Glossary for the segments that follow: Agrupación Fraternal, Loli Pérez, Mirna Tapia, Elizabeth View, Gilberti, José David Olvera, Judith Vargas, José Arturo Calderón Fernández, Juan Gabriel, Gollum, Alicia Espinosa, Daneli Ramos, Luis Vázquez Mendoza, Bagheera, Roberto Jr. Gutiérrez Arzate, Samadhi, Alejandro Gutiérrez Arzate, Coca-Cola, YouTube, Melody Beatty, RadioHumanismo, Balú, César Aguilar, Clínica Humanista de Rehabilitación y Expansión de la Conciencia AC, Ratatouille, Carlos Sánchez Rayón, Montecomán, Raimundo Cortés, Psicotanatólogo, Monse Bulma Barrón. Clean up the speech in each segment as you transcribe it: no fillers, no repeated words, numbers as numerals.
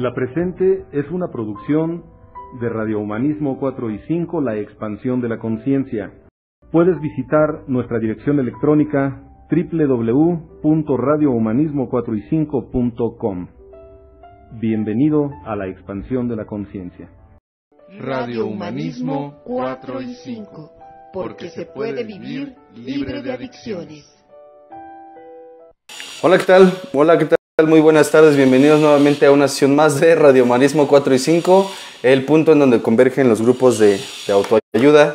La presente es una producción de RadioHumanismo 4 y 5, la expansión de la conciencia. Puedes visitar nuestra dirección electrónica www.radiohumanismo4y5.com. Bienvenido a la expansión de la conciencia. RadioHumanismo 4 y 5, porque se puede vivir libre de adicciones. Hola, ¿qué tal? Hola, ¿qué tal? Muy buenas tardes, bienvenidos nuevamente a una sesión más de RadioHumanismo 4 y 5, el punto en donde convergen los grupos de autoayuda.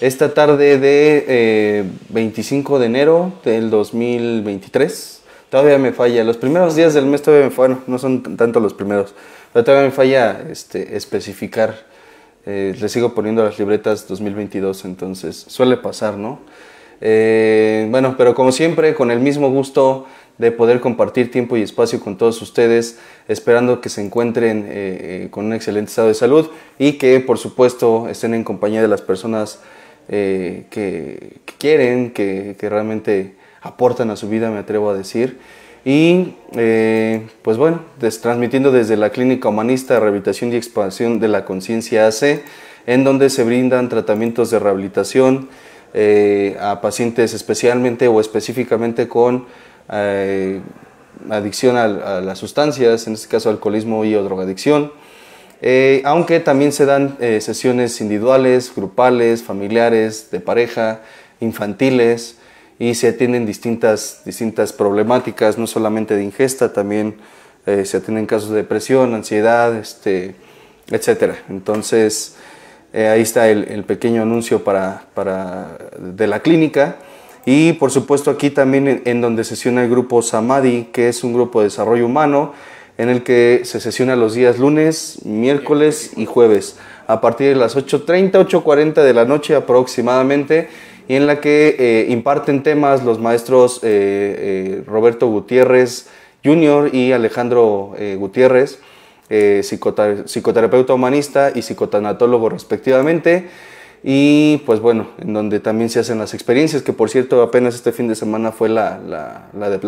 Esta tarde de 25 de enero del 2023, todavía me falla, los primeros días del mes todavía me falla, bueno, no son tanto los primeros, pero todavía me falla especificar, le sigo poniendo las libretas 2022, entonces suele pasar, ¿no? Bueno, pero como siempre, con el mismo gusto de poder compartir tiempo y espacio con todos ustedes, esperando que se encuentren con un excelente estado de salud y que, por supuesto, estén en compañía de las personas que quieren, que realmente aportan a su vida, me atrevo a decir. Y, pues bueno, transmitiendo desde la Clínica Humanista de Rehabilitación y Expansión de la Conciencia AC, en donde se brindan tratamientos de rehabilitación a pacientes especialmente o específicamente con adicción a las sustancias, en este caso alcoholismo y o drogadicción, aunque también se dan sesiones individuales, grupales, familiares, de pareja, infantiles, y se atienden distintas problemáticas, no solamente de ingesta, también se atienden casos de depresión, ansiedad, etcétera. Entonces, ahí está el pequeño anuncio de la clínica. Y por supuesto aquí también en donde sesiona el grupo Samadhi, que es un grupo de desarrollo humano en el que se sesiona los días lunes, miércoles y jueves a partir de las 8:30, 8:40 de la noche aproximadamente, y en la que imparten temas los maestros Roberto Gutiérrez Jr. y Alejandro Gutiérrez, psicoterapeuta humanista y psicotanatólogo respectivamente. Y pues bueno, en donde también se hacen las experiencias, que por cierto apenas este fin de semana fue la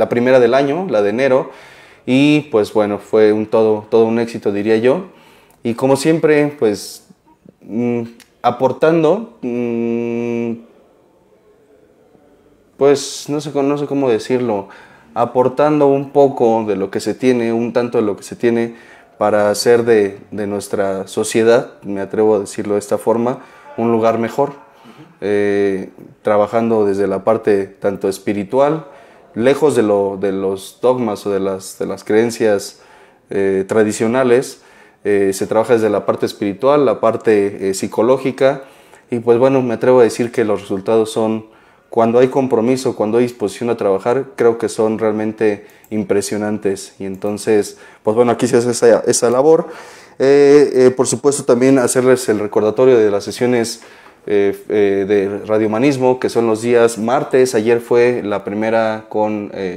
primera del año, la de enero, y pues bueno, fue todo un éxito, diría yo. Y como siempre, pues aportando, pues no sé cómo decirlo, aportando un poco de lo que se tiene, un tanto de lo que se tiene para hacer de nuestra sociedad, me atrevo a decirlo de esta forma, un lugar mejor, trabajando desde la parte tanto espiritual, lejos de los dogmas o de las creencias tradicionales. Se trabaja desde la parte espiritual, la parte psicológica, y pues bueno, me atrevo a decir que los resultados son, cuando hay compromiso, cuando hay disposición a trabajar, creo que son realmente impresionantes. Y entonces, pues bueno, aquí se hace esa labor. Por supuesto también hacerles el recordatorio de las sesiones de RadioHumanismo, que son los días martes. Ayer fue la primera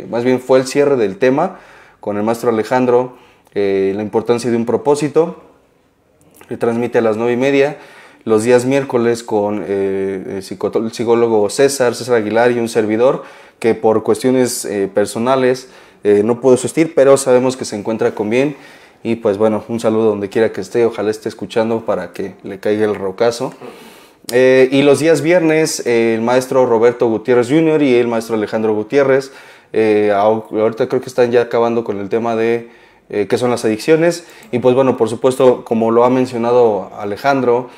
más bien fue el cierre del tema con el maestro Alejandro, la importancia de un propósito, que transmite a las 9:30. Los días miércoles con el psicólogo César Aguilar y un servidor, que por cuestiones personales no pudo asistir, pero sabemos que se encuentra con bien. Y pues bueno, un saludo donde quiera que esté, ojalá esté escuchando para que le caiga el rocazo. Y los días viernes, el maestro Roberto Gutiérrez Jr. y el maestro Alejandro Gutiérrez, ahorita creo que están ya acabando con el tema de qué son las adicciones. Y pues bueno, por supuesto, como lo ha mencionado Alejandro,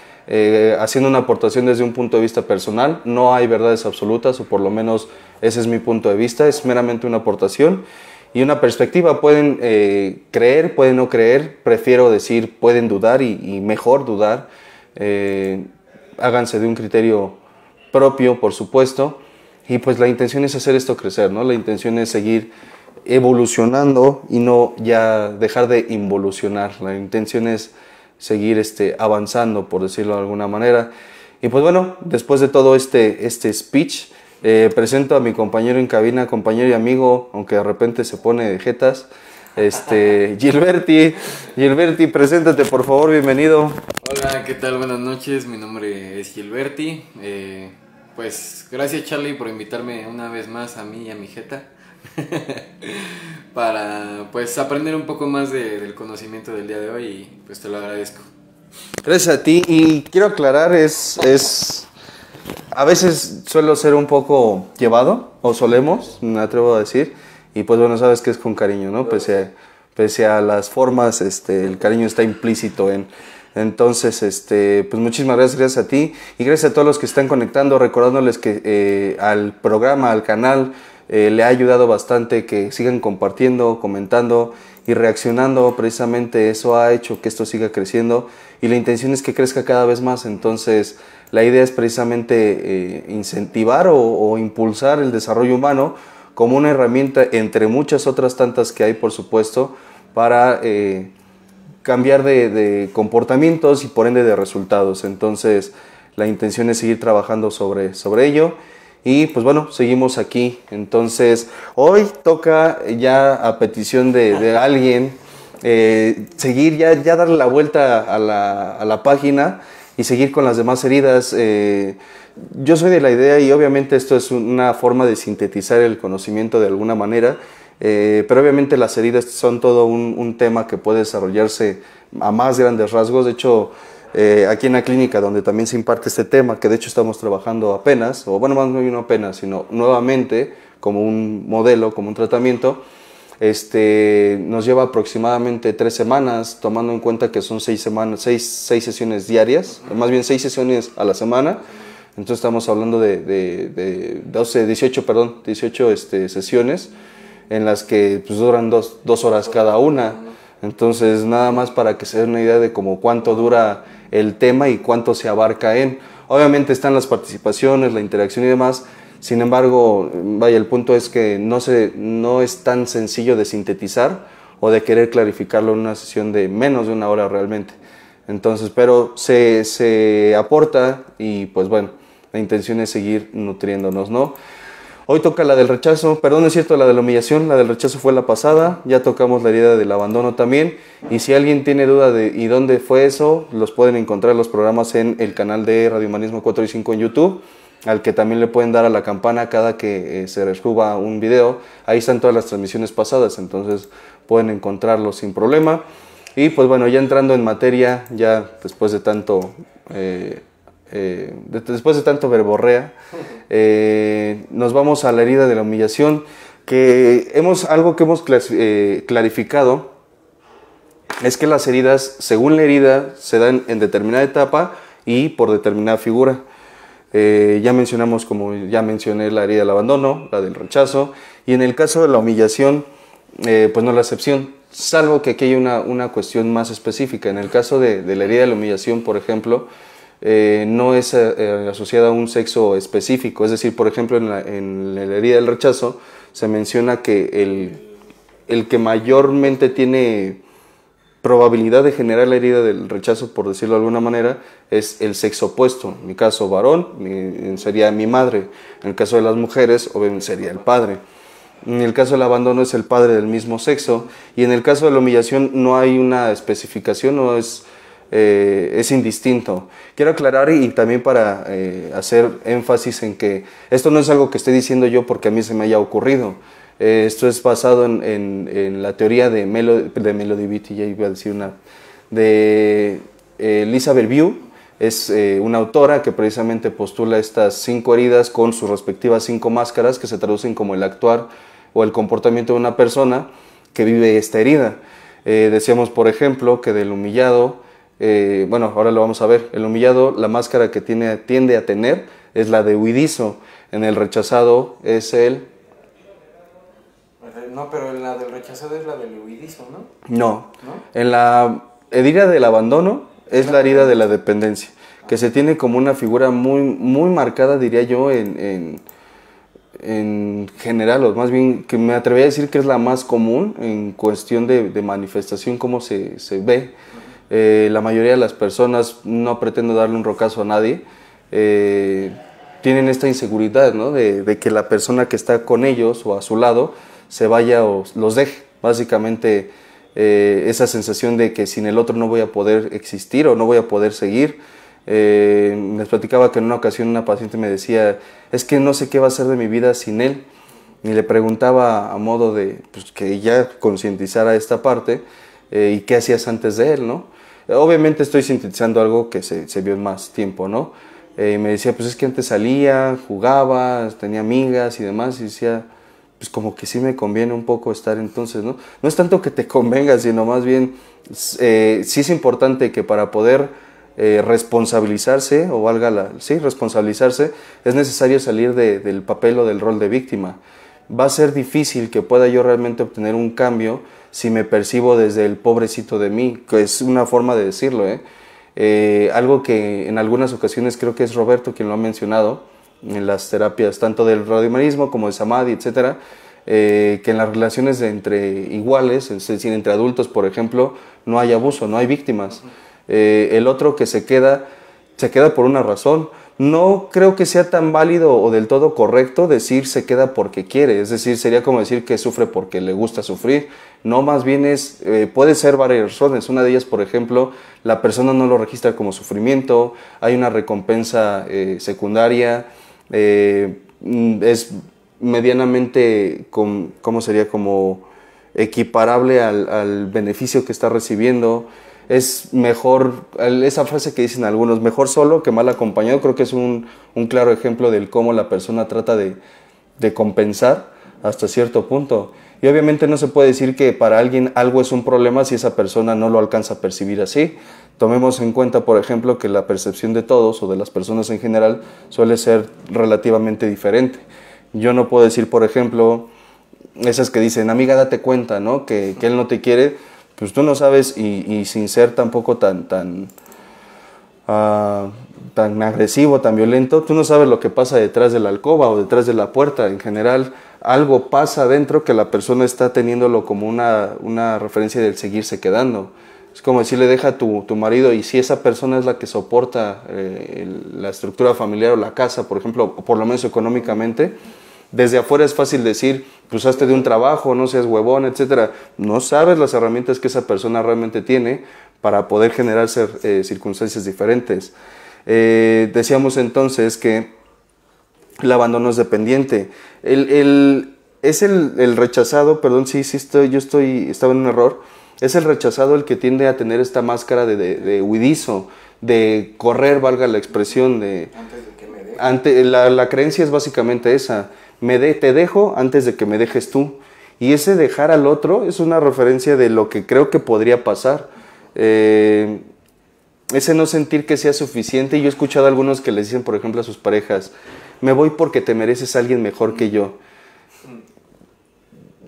haciendo una aportación desde un punto de vista personal. No hay verdades absolutas, o por lo menos ese es mi punto de vista, es meramente una aportación y una perspectiva. Pueden creer, pueden no creer, prefiero decir pueden dudar, y mejor dudar. Háganse de un criterio propio, por supuesto, y pues la intención es hacer esto crecer, ¿no? La intención es seguir evolucionando y no ya dejar de involucionar. La intención es seguir avanzando, por decirlo de alguna manera. Y pues bueno, después de todo este speech, presento a mi compañero en cabina, compañero y amigo, aunque de repente se pone de jetas, Gilberti, preséntate por favor, bienvenido. Hola, ¿qué tal? Buenas noches, mi nombre es Gilberti, Pues gracias, Charlie, por invitarme una vez más a mí y a mi jeta para pues aprender un poco más del conocimiento del día de hoy, y pues te lo agradezco. Gracias a ti. Y quiero aclarar, a veces suelo ser un poco llevado, o solemos, me atrevo a decir, y pues bueno, sabes que es con cariño, ¿no? Pese a las formas, el cariño está implícito en... Entonces, pues muchísimas gracias, gracias a ti y gracias a todos los que están conectando, recordándoles que al programa, al canal, le ha ayudado bastante que sigan compartiendo, comentando y reaccionando. Precisamente eso ha hecho que esto siga creciendo y la intención es que crezca cada vez más. Entonces, la idea es precisamente incentivar o impulsar el desarrollo humano como una herramienta entre muchas otras tantas que hay, por supuesto, para... cambiar de comportamientos y por ende de resultados. Entonces la intención es seguir trabajando sobre ello y pues bueno, seguimos aquí. Entonces hoy toca ya, a petición de alguien, seguir ya darle la vuelta a la página y seguir con las demás heridas. Yo soy de la idea, y obviamente esto es una forma de sintetizar el conocimiento de alguna manera, pero obviamente las heridas son todo un tema que puede desarrollarse a más grandes rasgos. De hecho, aquí en la clínica donde también se imparte este tema, que de hecho estamos trabajando apenas, o bueno, no apenas, sino nuevamente como un modelo, como un tratamiento, nos lleva aproximadamente 3 semanas, tomando en cuenta que son 6 semanas, 6 sesiones diarias, más bien 6 sesiones a la semana. Entonces estamos hablando de 18 sesiones, en las que pues duran 2 horas cada una. Entonces, nada más para que se den una idea de como cuánto dura el tema y cuánto se abarca en. Obviamente están las participaciones, la interacción y demás. Sin embargo, vaya, el punto es que no es tan sencillo de sintetizar o de querer clarificarlo en una sesión de menos de 1 hora realmente. Entonces, pero se aporta y pues bueno, la intención es seguir nutriéndonos, ¿no? Hoy toca la del rechazo, perdón, es cierto, la de la humillación, la del rechazo fue la pasada, ya tocamos la herida del abandono también, y si alguien tiene duda de ¿y dónde fue eso?, los pueden encontrar los programas en el canal de Radio Humanismo 4 y 5 en YouTube, al que también le pueden dar a la campana cada que se resuba un video. Ahí están todas las transmisiones pasadas, entonces pueden encontrarlos sin problema. Y pues bueno, ya entrando en materia, ya después de tanto... después de tanto verborrea, nos vamos a la herida de la humillación, que algo que hemos clarificado es que las heridas, según la herida, se dan en determinada etapa y por determinada figura. Ya mencioné la herida del abandono, la del rechazo, y en el caso de la humillación, pues no es la excepción, salvo que aquí hay una cuestión más específica. En el caso de la herida de la humillación, por ejemplo, no es asociada a un sexo específico. Es decir, por ejemplo, en la herida del rechazo se menciona que el que mayormente tiene probabilidad de generar la herida del rechazo, por decirlo de alguna manera, es el sexo opuesto. En mi caso, varón, sería mi madre. En el caso de las mujeres, obviamente sería el padre. En el caso del abandono es el padre del mismo sexo. Y en el caso de la humillación no hay una especificación, no es... es indistinto. Quiero aclarar y también para hacer énfasis en que esto no es algo que esté diciendo yo porque a mí se me haya ocurrido. Esto es basado en la teoría de Melody Beatty, ya iba a decir una, de Elizabeth View. Es una autora que precisamente postula estas 5 heridas con sus respectivas 5 máscaras que se traducen como el actuar o el comportamiento de una persona que vive esta herida. Decíamos, por ejemplo, que del humillado... bueno, ahora lo vamos a ver. El humillado, la máscara que tiende a tener es la de huidizo. En el rechazado es el... No, pero en la del rechazado es la del huidizo, ¿no? No. En la herida del abandono es la herida de la dependencia, que se tiene como una figura muy, muy marcada, diría yo, en general, o más bien que me atrevería a decir que es la más común en cuestión de manifestación, cómo se ve. La mayoría de las personas, no pretendo darle un rocazo a nadie, tienen esta inseguridad, ¿no?, de que la persona que está con ellos o a su lado se vaya o los deje. Básicamente esa sensación de que sin el otro no voy a poder existir o no voy a poder seguir, Les platicaba que en una ocasión una paciente me decía, es que no sé qué va a ser de mi vida sin él. Y le preguntaba a modo de pues, que ella concientizara esta parte y qué hacías antes de él, ¿no? Obviamente estoy sintetizando algo que se vio en más tiempo, ¿no? Me decía, pues es que antes salía, jugaba, tenía amigas y demás, y decía, pues como que sí me conviene un poco estar entonces, ¿no? No es tanto que te convenga, sino más bien, sí es importante que para poder responsabilizarse, o valga la... Sí, responsabilizarse, es necesario salir del papel o del rol de víctima. Va a ser difícil que pueda yo realmente obtener un cambio si me percibo desde el pobrecito de mí, que es una forma de decirlo, ¿eh? Algo que en algunas ocasiones creo que es Roberto quien lo ha mencionado en las terapias tanto del radiohumanismo como de Samadhi, etc., que en las relaciones entre iguales, es decir, entre adultos, por ejemplo, no hay abuso, no hay víctimas. El otro que se queda por una razón. No creo que sea tan válido o del todo correcto decir se queda porque quiere, es decir, sería como decir que sufre porque le gusta sufrir. No, más bien es, puede ser varias razones. Una de ellas, por ejemplo, la persona no lo registra como sufrimiento, hay una recompensa secundaria, es medianamente, ¿cómo sería? Como equiparable al beneficio que está recibiendo. Es mejor, esa frase que dicen algunos, mejor solo que mal acompañado, creo que es un claro ejemplo del cómo la persona trata de compensar hasta cierto punto. Y obviamente no se puede decir que para alguien algo es un problema si esa persona no lo alcanza a percibir así. Tomemos en cuenta, por ejemplo, que la percepción de todos o de las personas en general suele ser relativamente diferente. Yo no puedo decir, por ejemplo, esas que dicen, amiga, date cuenta, ¿no? que él no te quiere. Pues tú no sabes, y sin ser tampoco tan agresivo, tan violento, tú no sabes lo que pasa detrás de la alcoba o detrás de la puerta. En general, algo pasa adentro que la persona está teniéndolo como una referencia del seguirse quedando. Es como decirle, deja tu marido, y si esa persona es la que soporta la estructura familiar o la casa, por ejemplo, o por lo menos económicamente, desde afuera es fácil decir, pues hazte de un trabajo, no seas huevón, etc. No sabes las herramientas que esa persona realmente tiene para poder generarse circunstancias diferentes. Decíamos entonces que el abandono es dependiente. Es el rechazado, perdón, sí, estaba en un error. Es el rechazado el que tiende a tener esta máscara de huidizo, de correr, valga la expresión, de... la creencia es básicamente esa, te dejo antes de que me dejes tú, y ese dejar al otro es una referencia de lo que creo que podría pasar, ese no sentir que sea suficiente. Y yo he escuchado a algunos que les dicen, por ejemplo, a sus parejas, me voy porque te mereces a alguien mejor que yo.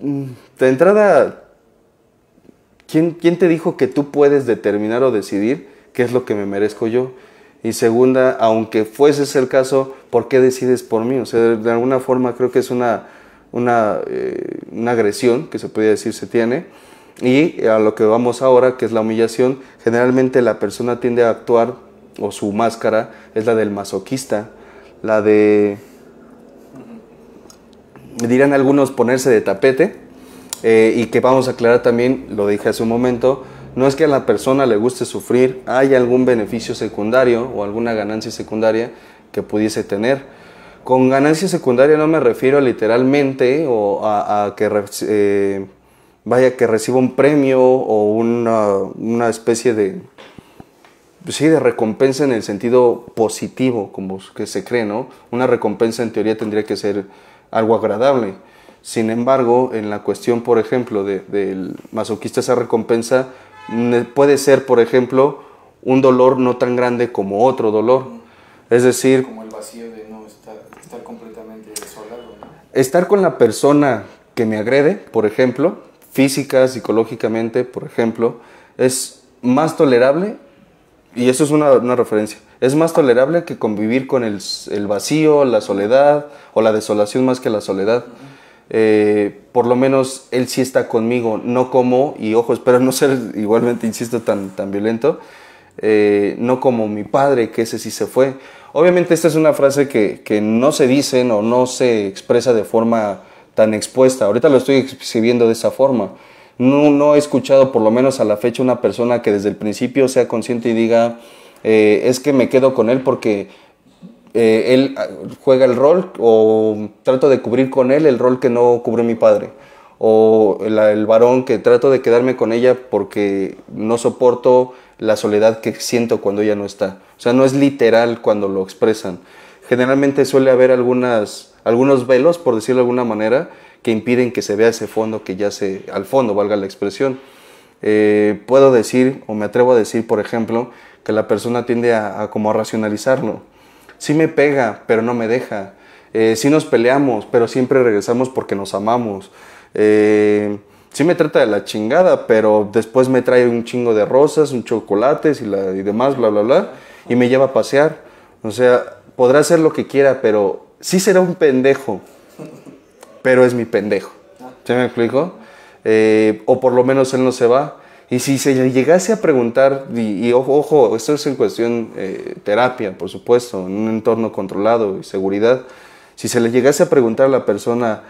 De entrada, ¿quién te dijo que tú puedes determinar o decidir qué es lo que me merezco yo? Y segunda, aunque fuese el caso, ¿por qué decides por mí? O sea, de alguna forma creo que es una agresión que se podría decir se tiene. Y a lo que vamos ahora, que es la humillación, generalmente la persona tiende a actuar, o su máscara, es la del masoquista, la de, dirán algunos, ponerse de tapete, y que vamos a aclarar también, lo dije hace un momento, no es que a la persona le guste sufrir, hay algún beneficio secundario o alguna ganancia secundaria que pudiese tener. Con ganancia secundaria no me refiero literalmente o a que, que reciba un premio o una especie de recompensa en el sentido positivo, como que se cree, ¿no? Una recompensa en teoría tendría que ser algo agradable. Sin embargo, en la cuestión, por ejemplo, del masoquista, esa recompensa puede ser, por ejemplo, un dolor no tan grande como otro dolor. Es decir, como el vacío de no estar completamente desolado, ¿no? Estar con la persona que me agrede, por ejemplo, física, psicológicamente, por ejemplo, es más tolerable, y eso es una referencia, es más tolerable que convivir con el vacío, la soledad o la desolación, más que la soledad. Por lo menos él sí está conmigo, no como, y ojo, espero no ser igualmente, insisto, tan violento, no como mi padre, que ese sí se fue. Obviamente esta es una frase que no se dice o no se expresa de forma tan expuesta. Ahorita lo estoy exhibiendo de esa forma. No he escuchado, por lo menos a la fecha, una persona que desde el principio sea consciente y diga, es que me quedo con él porque él juega el rol, o trato de cubrir con él el rol que no cubrió mi padre, o el varón que trato de quedarme con ella porque no soporto la soledad que siento cuando ella no está. O sea, no es literal cuando lo expresan. Generalmente suele haber algunos velos, por decirlo de alguna manera, que impiden que se vea ese fondo que yace al fondo, valga la expresión. Puedo decir, o me atrevo a decir, por ejemplo, que la persona tiende a racionalizarlo. Sí me pega, pero no me deja. Sí nos peleamos, pero siempre regresamos porque nos amamos. Sí me trata de la chingada, pero después me trae un chingo de rosas, un chocolates y demás, bla, bla, bla, y me lleva a pasear. O sea, podrá hacer lo que quiera, pero sí será un pendejo, pero es mi pendejo. ¿Sí me explico? O por lo menos él no se va. Y si se llegase a preguntar, y ojo, esto es en cuestión terapia, por supuesto, en un entorno controlado y seguridad, si se le llegase a preguntar a la persona,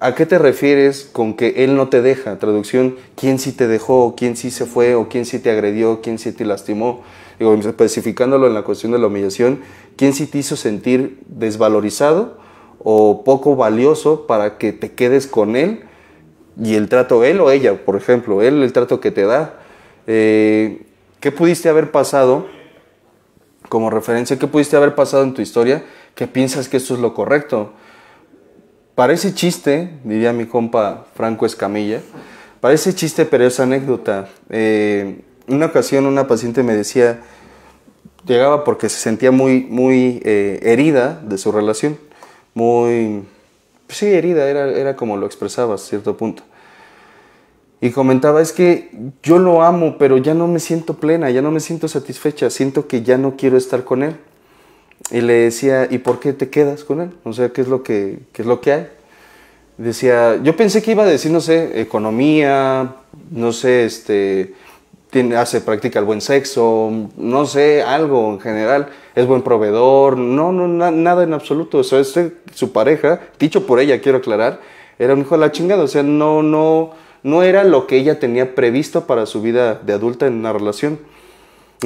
¿a qué te refieres con que él no te deja? Traducción, ¿quién sí te dejó? ¿Quién sí se fue? ¿O quién sí te agredió? ¿Quién sí te lastimó? Digo, especificándolo en la cuestión de la humillación, ¿quién sí te hizo sentir desvalorizado o poco valioso para que te quedes con él? Y el trato, él o ella, por ejemplo, él, el trato que te da. ¿Qué pudiste haber pasado como referencia? ¿Qué pudiste haber pasado en tu historia que piensas que esto es lo correcto? Parece chiste, diría mi compa Franco Escamilla, parece chiste, pero es anécdota. Una ocasión una paciente me decía, llegaba porque se sentía muy herida de su relación, muy, pues sí, herida, era como lo expresaba a cierto punto. Y comentaba, es que yo lo amo, pero ya no me siento plena, ya no me siento satisfecha, siento que ya no quiero estar con él. Y le decía, ¿y por qué te quedas con él? O sea, ¿qué es lo que hay? Decía, yo pensé que iba a decir, no sé, economía, no sé, practica el buen sexo, no sé, algo en general, es buen proveedor, nada en absoluto. O sea, su pareja, dicho por ella, quiero aclarar, era un hijo de la chingada. O sea, no era lo que ella tenía previsto para su vida de adulta en una relación.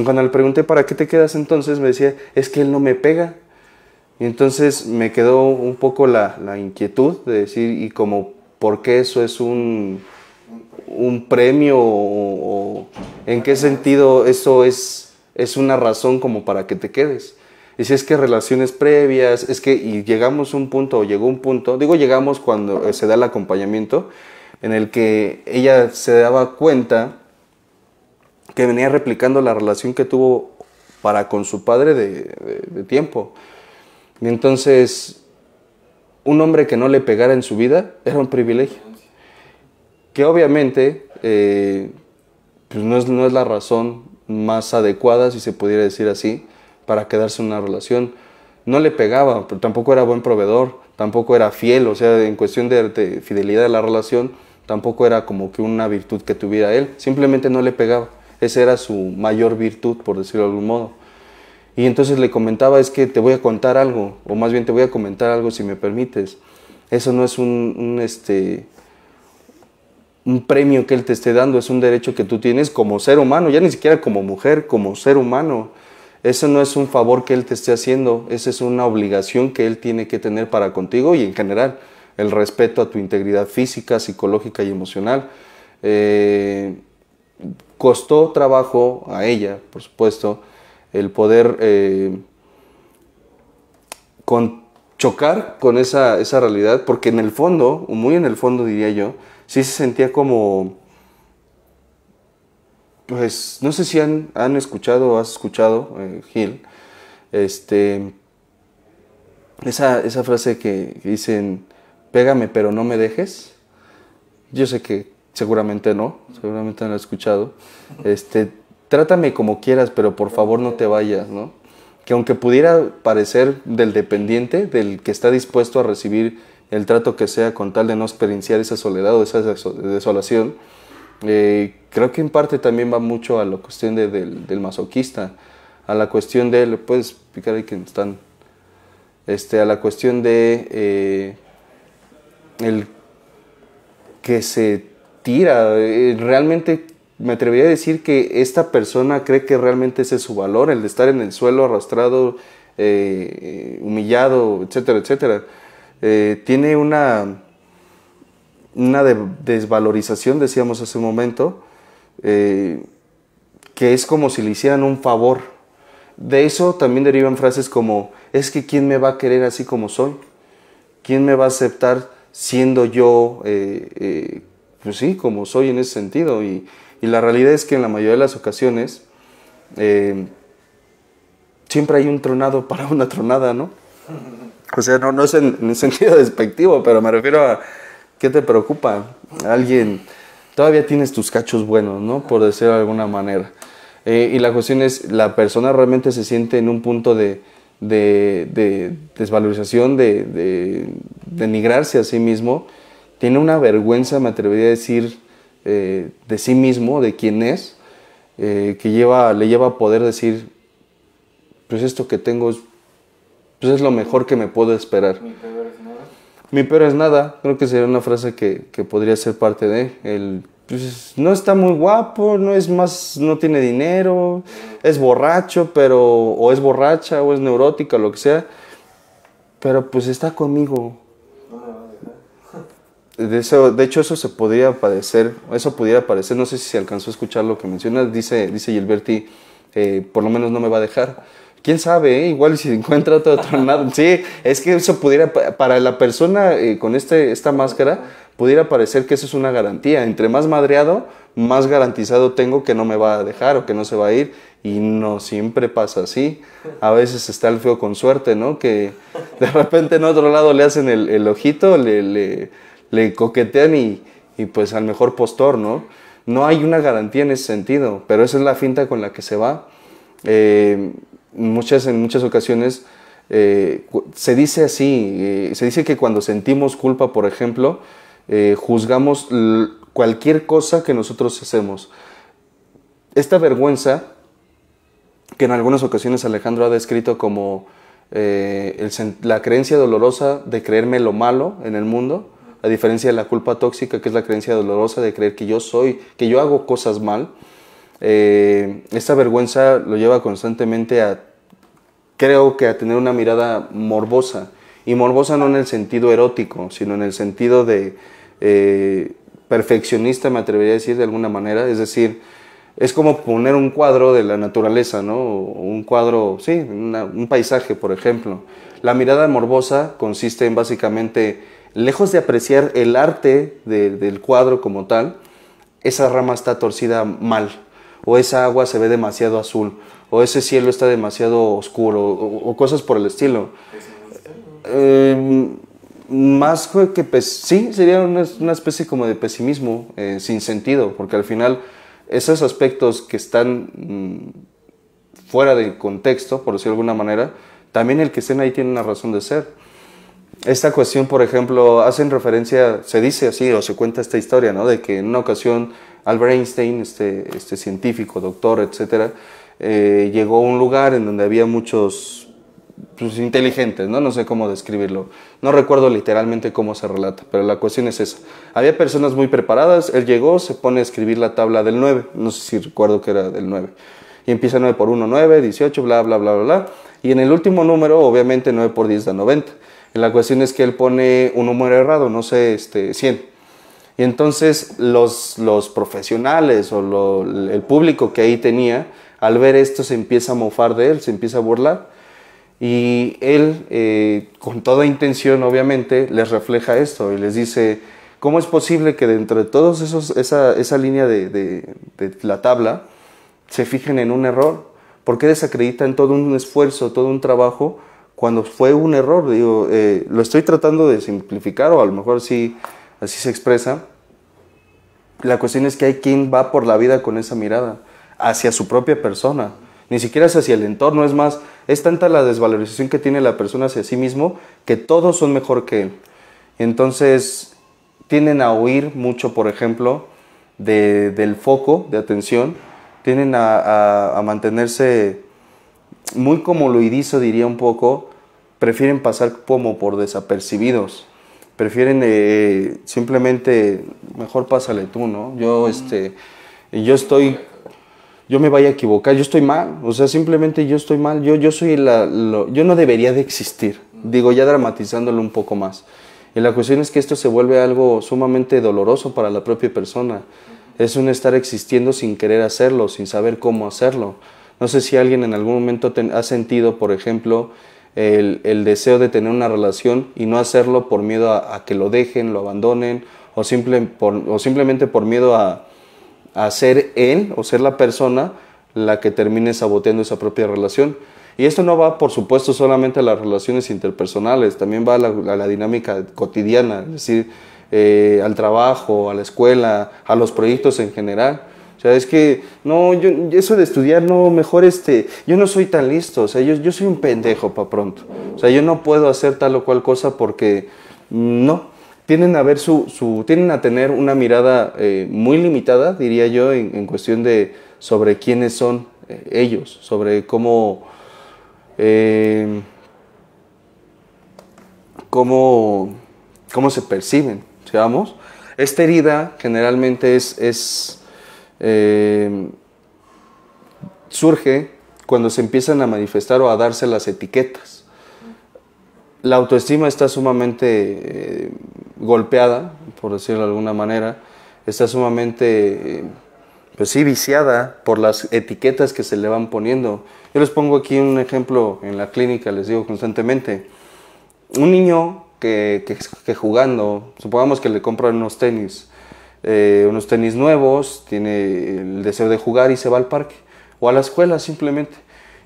Cuando le pregunté, ¿para qué te quedas entonces? Me decía, es que él no me pega. Y entonces me quedó un poco la inquietud de decir, y como, ¿por qué eso es un premio? O ¿en qué sentido eso es una razón como para que te quedes? Y si es que relaciones previas, es que y llegamos a un punto, o llegó un punto, digo llegamos cuando se da el acompañamiento, en el que ella se daba cuenta que venía replicando la relación que tuvo para con su padre de tiempo. Y entonces, un hombre que no le pegara en su vida era un privilegio. Que obviamente pues no es la razón más adecuada, si se pudiera decir así, para quedarse en una relación. No le pegaba, pero tampoco era buen proveedor, tampoco era fiel, o sea, en cuestión de fidelidad a la relación, tampoco era como que una virtud que tuviera él, simplemente no le pegaba. Esa era su mayor virtud, por decirlo de algún modo. Y entonces le comentaba, es que te voy a contar algo, o más bien te voy a comentar algo si me permites. Eso no es un premio que él te esté dando, es un derecho que tú tienes como ser humano, ya ni siquiera como mujer, como ser humano. Eso no es un favor que él te esté haciendo, esa es una obligación que él tiene que tener para contigo y en general, el respeto a tu integridad física, psicológica y emocional. Costó trabajo a ella, por supuesto, el poder chocar con esa realidad, porque en el fondo, muy en el fondo diría yo, sí se sentía como, pues, no sé si han escuchado o has escuchado, Gil, esa frase que dicen, pégame pero no me dejes. Yo sé que seguramente no lo he escuchado. Trátame como quieras, pero por favor no te vayas, ¿no? Que aunque pudiera parecer del dependiente, del que está dispuesto a recibir el trato que sea con tal de no experienciar esa soledad o esa desolación, creo que en parte también va mucho a la cuestión del masoquista, a la cuestión de, ¿le puedes explicar ahí quién están? A la cuestión de el que se tira, realmente me atrevería a decir que esta persona cree que realmente ese es su valor, el de estar en el suelo arrastrado, humillado, etcétera, etcétera. Tiene una desvalorización, decíamos hace un momento, que es como si le hicieran un favor. De eso también derivan frases como, es que ¿quién me va a querer así como soy? ¿Quién me va a aceptar siendo yo, pues sí, como soy en ese sentido? Y la realidad es que en la mayoría de las ocasiones siempre hay un tronado para una tronada, ¿no? O sea, no es en el sentido despectivo, pero me refiero a ¿qué te preocupa? Alguien, todavía tienes tus cachos buenos, ¿no? Por decirlo de alguna manera. Y la cuestión es, la persona realmente se siente en un punto de desvalorización, de denigrarse a sí mismo. Tiene una vergüenza, me atrevería a decir, de sí mismo, de quién es, que le lleva a poder decir, pues esto que tengo es, pues es lo mejor que me puedo esperar. Mi peor es nada. Mi peor es nada, creo que sería una frase que podría ser parte de el, pues, no está muy guapo, no es más, no tiene dinero, es borracho, pero, o es borracha, o es neurótica, lo que sea, pero pues está conmigo. De hecho, eso se podría parecer, eso pudiera parecer, no sé si se alcanzó a escuchar lo que mencionas, dice Gilberti, por lo menos no me va a dejar. ¿Quién sabe? Igual si encuentra otro tronado. Sí, es que eso pudiera, para la persona con esta máscara, pudiera parecer que eso es una garantía. Entre más madreado, más garantizado tengo que no me va a dejar o que no se va a ir. Y no siempre pasa así. A veces está el feo con suerte, ¿no? Que de repente en otro lado le hacen el ojito, le coquetean y pues al mejor postor, ¿no? No hay una garantía en ese sentido, pero esa es la finta con la que se va. En muchas ocasiones se dice así, se dice que cuando sentimos culpa, por ejemplo, juzgamos cualquier cosa que nosotros hacemos. Esta vergüenza, que en algunas ocasiones Alejandro ha descrito como la creencia dolorosa de creerme lo malo en el mundo, a diferencia de la culpa tóxica, que es la creencia dolorosa de creer que yo soy, que yo hago cosas mal. Esta vergüenza lo lleva constantemente creo que a tener una mirada morbosa, y morbosa no en el sentido erótico, sino en el sentido de perfeccionista, me atrevería a decir de alguna manera. Es decir, es como poner un cuadro de la naturaleza, ¿no? O un cuadro, sí, un paisaje, por ejemplo. La mirada morbosa consiste en básicamente, lejos de apreciar el arte del cuadro como tal, esa rama está torcida mal, o esa agua se ve demasiado azul, o ese cielo está demasiado oscuro, o cosas por el estilo. Más que sí, sería una especie como de pesimismo sin sentido, porque al final esos aspectos que están fuera de contexto, por decirlo de alguna manera, también el que estén ahí tiene una razón de ser. Esta cuestión, por ejemplo, hacen referencia, se dice así, o se cuenta esta historia, ¿no? De que en una ocasión Albert Einstein, este científico, doctor, etcétera, llegó a un lugar en donde había muchos, pues, inteligentes, ¿no? No sé cómo describirlo. No recuerdo literalmente cómo se relata, pero la cuestión es esa. Había personas muy preparadas, él llegó, se pone a escribir la tabla del 9, no sé si recuerdo que era del 9, y empieza 9 por 1, 9, 18, bla, bla, bla, bla, bla, y en el último número, obviamente, 9 por 10 da 90. La cuestión es que él pone un número errado, no sé, 100. Y entonces los profesionales o el público que ahí tenía, al ver esto se empieza a mofar de él, se empieza a burlar. Y él, con toda intención, obviamente, les refleja esto y les dice, ¿cómo es posible que dentro de todos esa línea de la tabla se fijen en un error? ¿Por qué desacreditan todo un esfuerzo, todo un trabajo? Cuando fue un error, digo, lo estoy tratando de simplificar, o a lo mejor sí, así se expresa. La cuestión es que hay quien va por la vida con esa mirada, hacia su propia persona, ni siquiera es hacia el entorno. Es más, es tanta la desvalorización que tiene la persona hacia sí mismo, que todos son mejor que él. Entonces, tienden a huir mucho, por ejemplo, del foco de atención, tienden a mantenerse muy como lo hizo, diría un poco, prefieren pasar como por desapercibidos, prefieren simplemente, mejor pásale tú, ¿no? Yo yo estoy, yo me vaya a equivocar, yo estoy mal, o sea, simplemente yo estoy mal, yo no debería de existir, digo, ya dramatizándolo un poco más. Y la cuestión es que esto se vuelve algo sumamente doloroso para la propia persona. Es un estar existiendo sin querer hacerlo, sin saber cómo hacerlo. No sé si alguien en algún momento ha sentido, por ejemplo, el deseo de tener una relación y no hacerlo por miedo a que lo dejen, lo abandonen, o simplemente por miedo a ser él o ser la persona la que termine saboteando esa propia relación. Y esto no va, por supuesto, solamente a las relaciones interpersonales, también va a la dinámica cotidiana, es decir, al trabajo, a la escuela, a los proyectos en general. O sea, es que, no, yo, eso de estudiar, no, mejor yo no soy tan listo, o sea, yo soy un pendejo para pronto. O sea, yo no puedo hacer tal o cual cosa porque, no, tienden a tener una mirada muy limitada, diría yo, en cuestión de sobre quiénes son ellos, sobre cómo se perciben, digamos. Esta herida generalmente surge cuando se empiezan a manifestar o a darse las etiquetas. La autoestima está sumamente golpeada, por decirlo de alguna manera, está sumamente pues sí, viciada por las etiquetas que se le van poniendo. Yo les pongo aquí un ejemplo en la clínica, les digo constantemente. Un niño que jugando, supongamos que le compran unos tenis nuevos, tiene el deseo de jugar y se va al parque o a la escuela simplemente.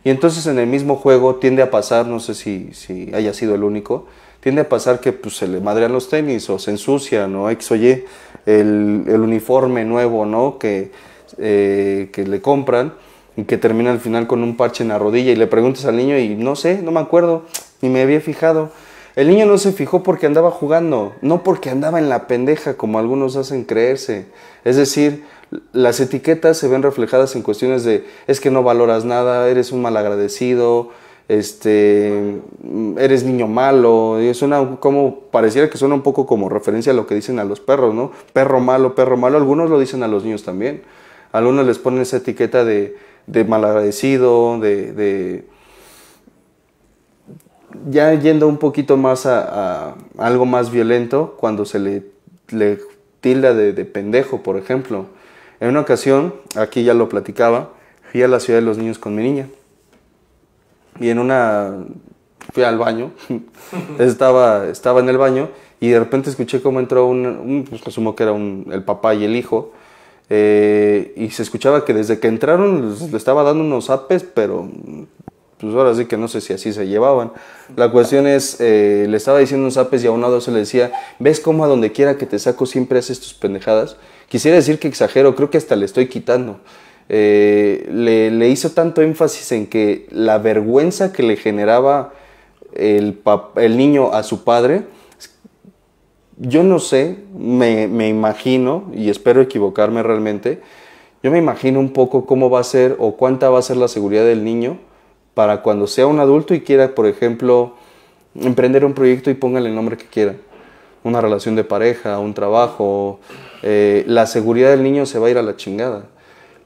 Y entonces en el mismo juego tiende a pasar, no sé si haya sido el único, tiende a pasar que pues, se le madrean los tenis o se ensucian o X o Y, el uniforme nuevo, ¿no? Que le compran y que termina al final con un parche en la rodilla y le preguntas al niño y no sé, no me acuerdo, ni me había fijado. El niño no se fijó porque andaba jugando, no porque andaba en la pendeja como algunos hacen creerse. Es decir, las etiquetas se ven reflejadas en cuestiones de es que no valoras nada, eres un malagradecido, eres niño malo, y suena como, pareciera que suena un poco como referencia a lo que dicen a los perros, ¿no? Perro malo, algunos lo dicen a los niños también. Algunos les ponen esa etiqueta de malagradecido, ya yendo un poquito más a algo más violento, cuando se le tilda de pendejo, por ejemplo. En una ocasión, aquí ya lo platicaba, fui a la Ciudad de los Niños con mi niña. Y fui al baño, estaba en el baño y de repente escuché cómo entró pues asumo que era el papá y el hijo, y se escuchaba que desde que entraron le estaba dando unos apes, pero pues ahora sí que no sé si así se llevaban. La cuestión es, le estaba diciendo unos apes y a un lado se le decía, ¿ves cómo a donde quiera que te saco siempre haces tus pendejadas? Quisiera decir que exagero, creo que hasta le estoy quitando. Le hizo tanto énfasis en que la vergüenza que le generaba el niño a su padre, yo no sé, me imagino, y espero equivocarme realmente, yo me imagino un poco cómo va a ser o cuánta va a ser la seguridad del niño para cuando sea un adulto y quiera, por ejemplo, emprender un proyecto y póngale el nombre que quiera, una relación de pareja, un trabajo, la seguridad del niño se va a ir a la chingada.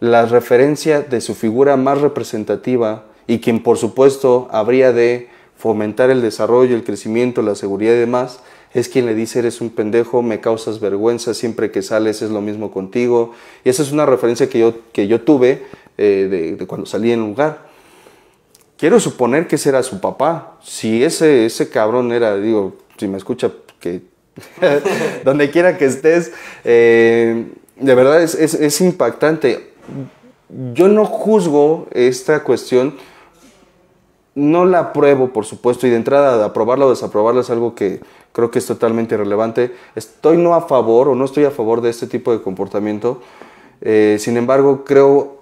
La referencia de su figura más representativa y quien por supuesto habría de fomentar el desarrollo, el crecimiento, la seguridad y demás, es quien le dice eres un pendejo, me causas vergüenza, siempre que sales es lo mismo contigo. Y esa es una referencia que yo tuve de cuando salí en un lugar. Quiero suponer que ese era su papá. Si ese cabrón era, digo, si me escucha, que donde quiera que estés, de verdad es impactante. Yo no juzgo esta cuestión, no la apruebo, por supuesto, y de entrada de aprobarla o desaprobarla es algo que creo que es totalmente irrelevante. No estoy a favor de este tipo de comportamiento, sin embargo, creo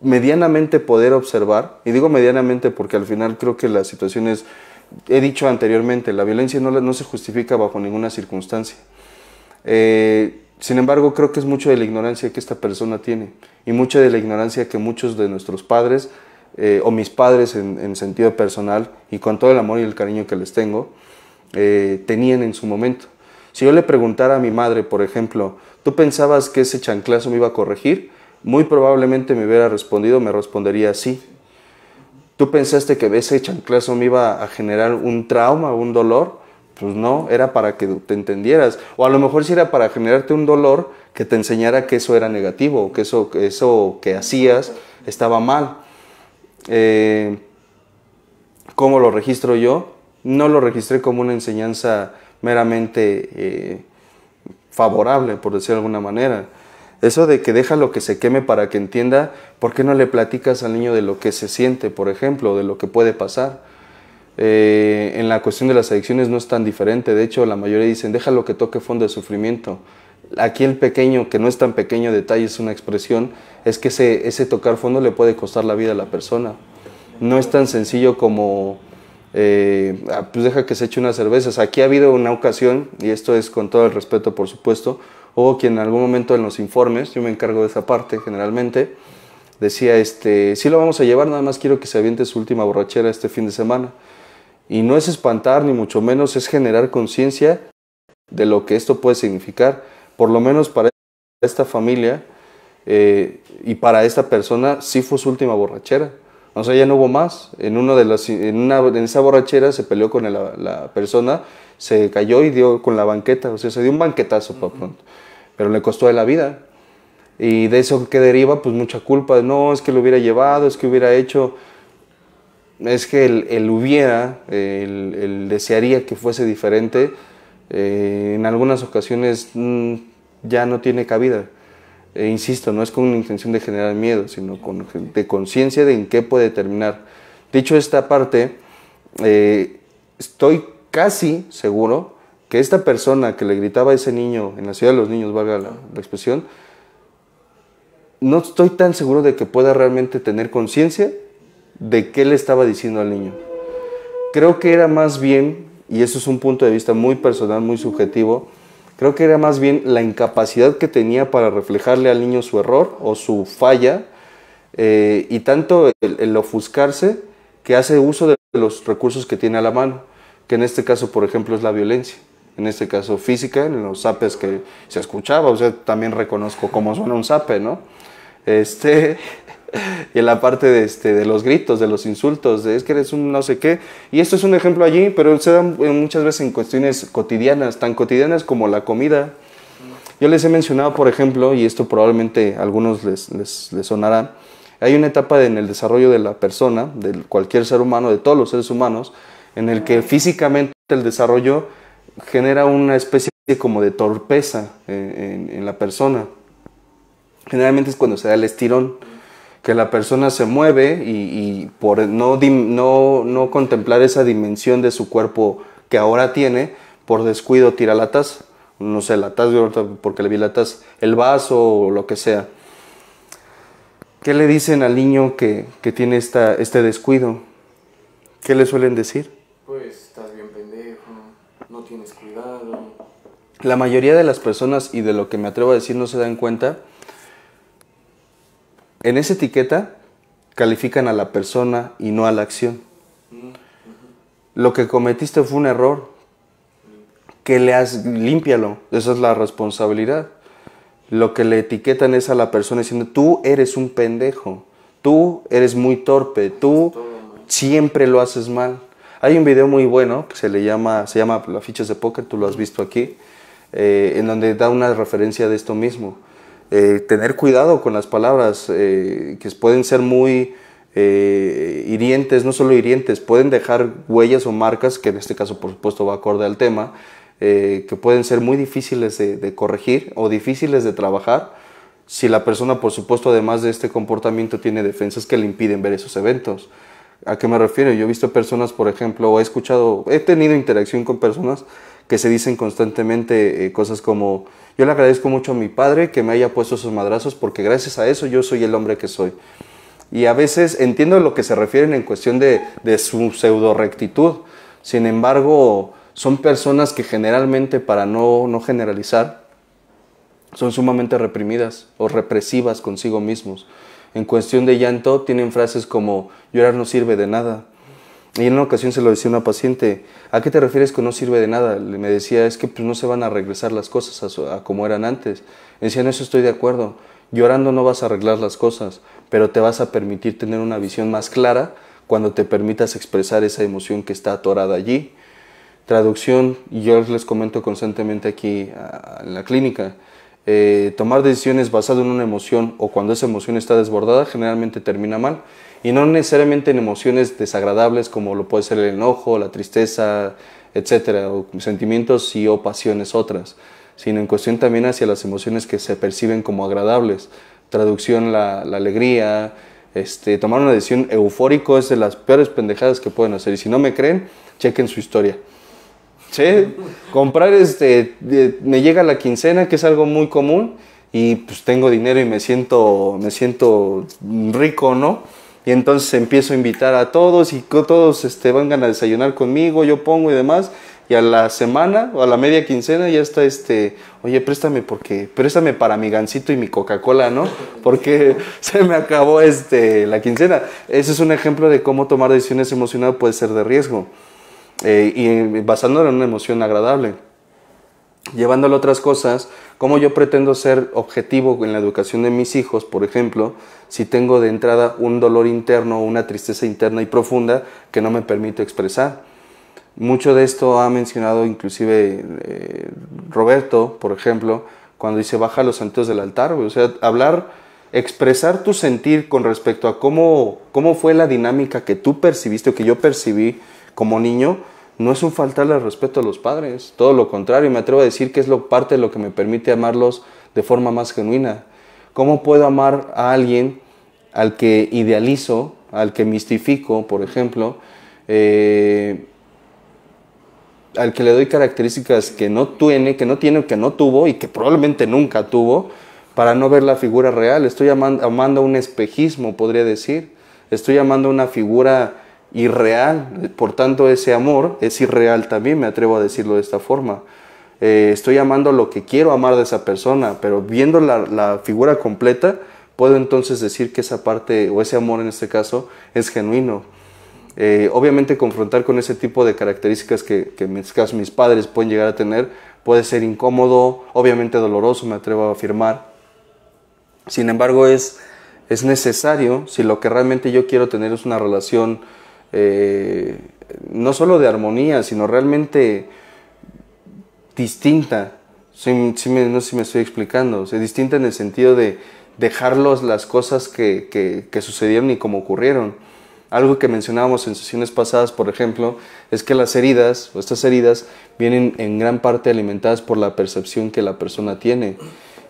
medianamente poder observar, y digo medianamente porque al final creo que la situación es, he dicho anteriormente, la violencia no se justifica bajo ninguna circunstancia. Sin embargo, creo que es mucho de la ignorancia que esta persona tiene y mucha de la ignorancia que muchos de nuestros padres o mis padres en sentido personal y con todo el amor y el cariño que les tengo, tenían en su momento. Si yo le preguntara a mi madre, por ejemplo, ¿tú pensabas que ese chanclazo me iba a corregir? muy probablemente me hubiera respondido, me respondería así. ¿Tú pensaste que ese chanclazo me iba a generar un trauma, un dolor? Pues no, era para que te entendieras. O a lo mejor sí era para generarte un dolor que te enseñara que eso era negativo, que eso que hacías estaba mal. ¿Cómo lo registro yo? No lo registré como una enseñanza meramente favorable, por decirlo de alguna manera. Eso de que deja lo que se queme para que entienda, ¿por qué no le platicas al niño de lo que se siente, por ejemplo, de lo que puede pasar? En la cuestión de las adicciones no es tan diferente. De hecho, la mayoría dicen, deja lo que toque fondo de sufrimiento. Aquí el pequeño, que no es tan pequeño detalle, es una expresión, es que ese tocar fondo le puede costar la vida a la persona. No es tan sencillo como, pues deja que se eche unas cervezas. Aquí ha habido una ocasión, y esto es con todo el respeto, por supuesto, o quien en algún momento en los informes, yo me encargo de esa parte generalmente, decía, sí lo vamos a llevar, nada más quiero que se aviente su última borrachera este fin de semana. Y no es espantar, ni mucho menos, es generar conciencia de lo que esto puede significar. Por lo menos para esta familia y para esta persona, sí fue su última borrachera. O sea, ya no hubo más. En esa borrachera se peleó con la persona, se cayó y dio con la banqueta. O sea, se dio un banquetazo para pronto. Pero le costó de la vida. Y de eso que deriva, pues mucha culpa. No, es que lo hubiera llevado, es que hubiera hecho. Es que él desearía que fuese diferente. En algunas ocasiones ya no tiene cabida. Insisto, no es con una intención de generar miedo, sino de conciencia de en qué puede terminar. Dicho esta parte, estoy casi seguro que esta persona que le gritaba a ese niño, en la ciudad de los niños, valga la expresión, no estoy tan seguro de que pueda realmente tener conciencia de qué le estaba diciendo al niño. Creo que era más bien, y eso es un punto de vista muy personal, muy subjetivo, creo que era más bien la incapacidad que tenía para reflejarle al niño su error o su falla, y tanto el ofuscarse que hace uso de los recursos que tiene a la mano, que en este caso, por ejemplo, es la violencia. En este caso física, en los zapes que se escuchaba, o sea, también reconozco cómo suena un zape, ¿no? Y en la parte de los gritos, de los insultos, de es que eres un no sé qué. Y esto es un ejemplo allí, pero se dan muchas veces en cuestiones cotidianas, tan cotidianas como la comida. Yo les he mencionado, por ejemplo, y esto probablemente a algunos les sonará, hay una etapa en el desarrollo de la persona, de cualquier ser humano, de todos los seres humanos, en el que físicamente el desarrollo genera una especie como de torpeza en la persona. Generalmente es cuando se da el estirón, que la persona se mueve y por no contemplar esa dimensión de su cuerpo que ahora tiene, por descuido tira la taza, no sé, la taza, porque le vi la taza, el vaso o lo que sea. ¿Qué le dicen al niño que tiene este descuido? ¿Qué le suelen decir? Pues estás bien pendejo, no tienes cuidado. La mayoría de las personas, y de lo que me atrevo a decir, no se dan cuenta. En esa etiqueta califican a la persona y no a la acción. Lo que cometiste fue un error. Que le has, límpialo. Esa es la responsabilidad. Lo que le etiquetan es a la persona diciendo, tú eres un pendejo, tú eres muy torpe, tú siempre lo haces mal. Hay un video muy bueno que se llama Las fichas de póker, tú lo has visto aquí, en donde da una referencia de esto mismo. Tener cuidado con las palabras que pueden ser muy hirientes, no solo hirientes, pueden dejar huellas o marcas, que en este caso por supuesto va acorde al tema, que pueden ser muy difíciles de corregir o difíciles de trabajar, si la persona por supuesto además de este comportamiento tiene defensas que le impiden ver esos eventos. ¿A qué me refiero? Yo he visto personas, por ejemplo, o he tenido interacción con personas que se dicen constantemente cosas como, yo le agradezco mucho a mi padre que me haya puesto esos madrazos porque gracias a eso yo soy el hombre que soy. Y a veces entiendo lo que se refieren en cuestión de su pseudo rectitud. Sin embargo, son personas que generalmente, para no generalizar, son sumamente reprimidas o represivas consigo mismos. En cuestión de llanto tienen frases como, llorar no sirve de nada. Y en una ocasión se lo decía una paciente, ¿a qué te refieres con no sirve de nada? Me decía, es que pues, no se van a regresar las cosas a como eran antes. Me decía, no, eso estoy de acuerdo. Llorando no vas a arreglar las cosas, pero te vas a permitir tener una visión más clara cuando te permitas expresar esa emoción que está atorada allí. Traducción, yo les comento constantemente aquí en la clínica, tomar decisiones basadas en una emoción o cuando esa emoción está desbordada generalmente termina mal. Y no necesariamente en emociones desagradables como lo puede ser el enojo, la tristeza, etcétera, o sentimientos y o pasiones otras, sino en cuestión también hacia las emociones que se perciben como agradables. Traducción, la alegría. Tomar una decisión eufórico es de las peores pendejadas que pueden hacer. Y si no me creen, chequen su historia. ¿Sí? Comprar, me llega la quincena, que es algo muy común, y pues tengo dinero y me siento rico, ¿no? Y entonces empiezo a invitar a todos y todos vengan a desayunar conmigo, yo pongo y demás, y a la semana o a la media quincena ya está oye, préstame para mi gansito y mi Coca-Cola, ¿no? Porque se me acabó la quincena. Ese es un ejemplo de cómo tomar decisiones emocionales puede ser de riesgo. Y basándolo en una emoción agradable, llevándolo a otras cosas, como yo pretendo ser objetivo en la educación de mis hijos, por ejemplo, si tengo de entrada un dolor interno, una tristeza interna y profunda que no me permito expresar. Mucho de esto ha mencionado inclusive Roberto, por ejemplo, cuando dice baja los santos del altar, o sea, expresar tu sentir con respecto a cómo fue la dinámica que tú percibiste o que yo percibí como niño, no es un faltarle al respeto a los padres, todo lo contrario, me atrevo a decir que es parte de lo que me permite amarlos de forma más genuina. ¿Cómo puedo amar a alguien al que idealizo, al que mistifico, por ejemplo, al que le doy características que no tuvo y que probablemente nunca tuvo, para no ver la figura real? Estoy amando un espejismo, podría decir. Estoy amando una figura irreal, por tanto ese amor es irreal también, me atrevo a decirlo de esta forma. Estoy amando lo que quiero amar de esa persona, pero viendo la figura completa, puedo entonces decir que esa parte, o ese amor en este caso, es genuino. Obviamente confrontar con ese tipo de características que en este caso mis padres pueden llegar a tener, puede ser incómodo, obviamente doloroso, me atrevo a afirmar. Sin embargo, es necesario, si lo que realmente yo quiero tener es una relación no solo de armonía, sino realmente distinta. No sé si me estoy explicando. O sea, distinta en el sentido de dejarlos las cosas que sucedieron y como ocurrieron. Algo que mencionábamos en sesiones pasadas, por ejemplo, es que las heridas, o estas heridas, vienen en gran parte alimentadas por la percepción que la persona tiene.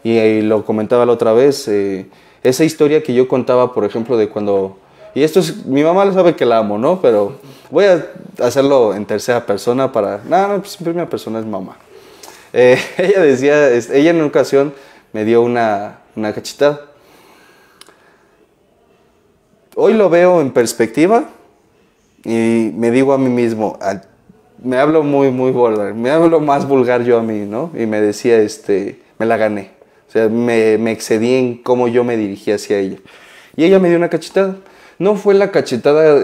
Y lo comentaba la otra vez, esa historia que yo contaba, por ejemplo, de cuando... Y esto es, mi mamá lo sabe que la amo, ¿no? Pero voy a hacerlo en tercera persona para... No, pues en primera persona es mamá. Ella decía, ella en una ocasión me dio una cachetada. Hoy lo veo en perspectiva y me digo a mí mismo, me hablo muy vulgar, me hablo más vulgar yo a mí, ¿no? Y me decía, me la gané. O sea, me excedí en cómo yo me dirigí hacia ella. Y ella me dio una cachetada. No fue la cachetada,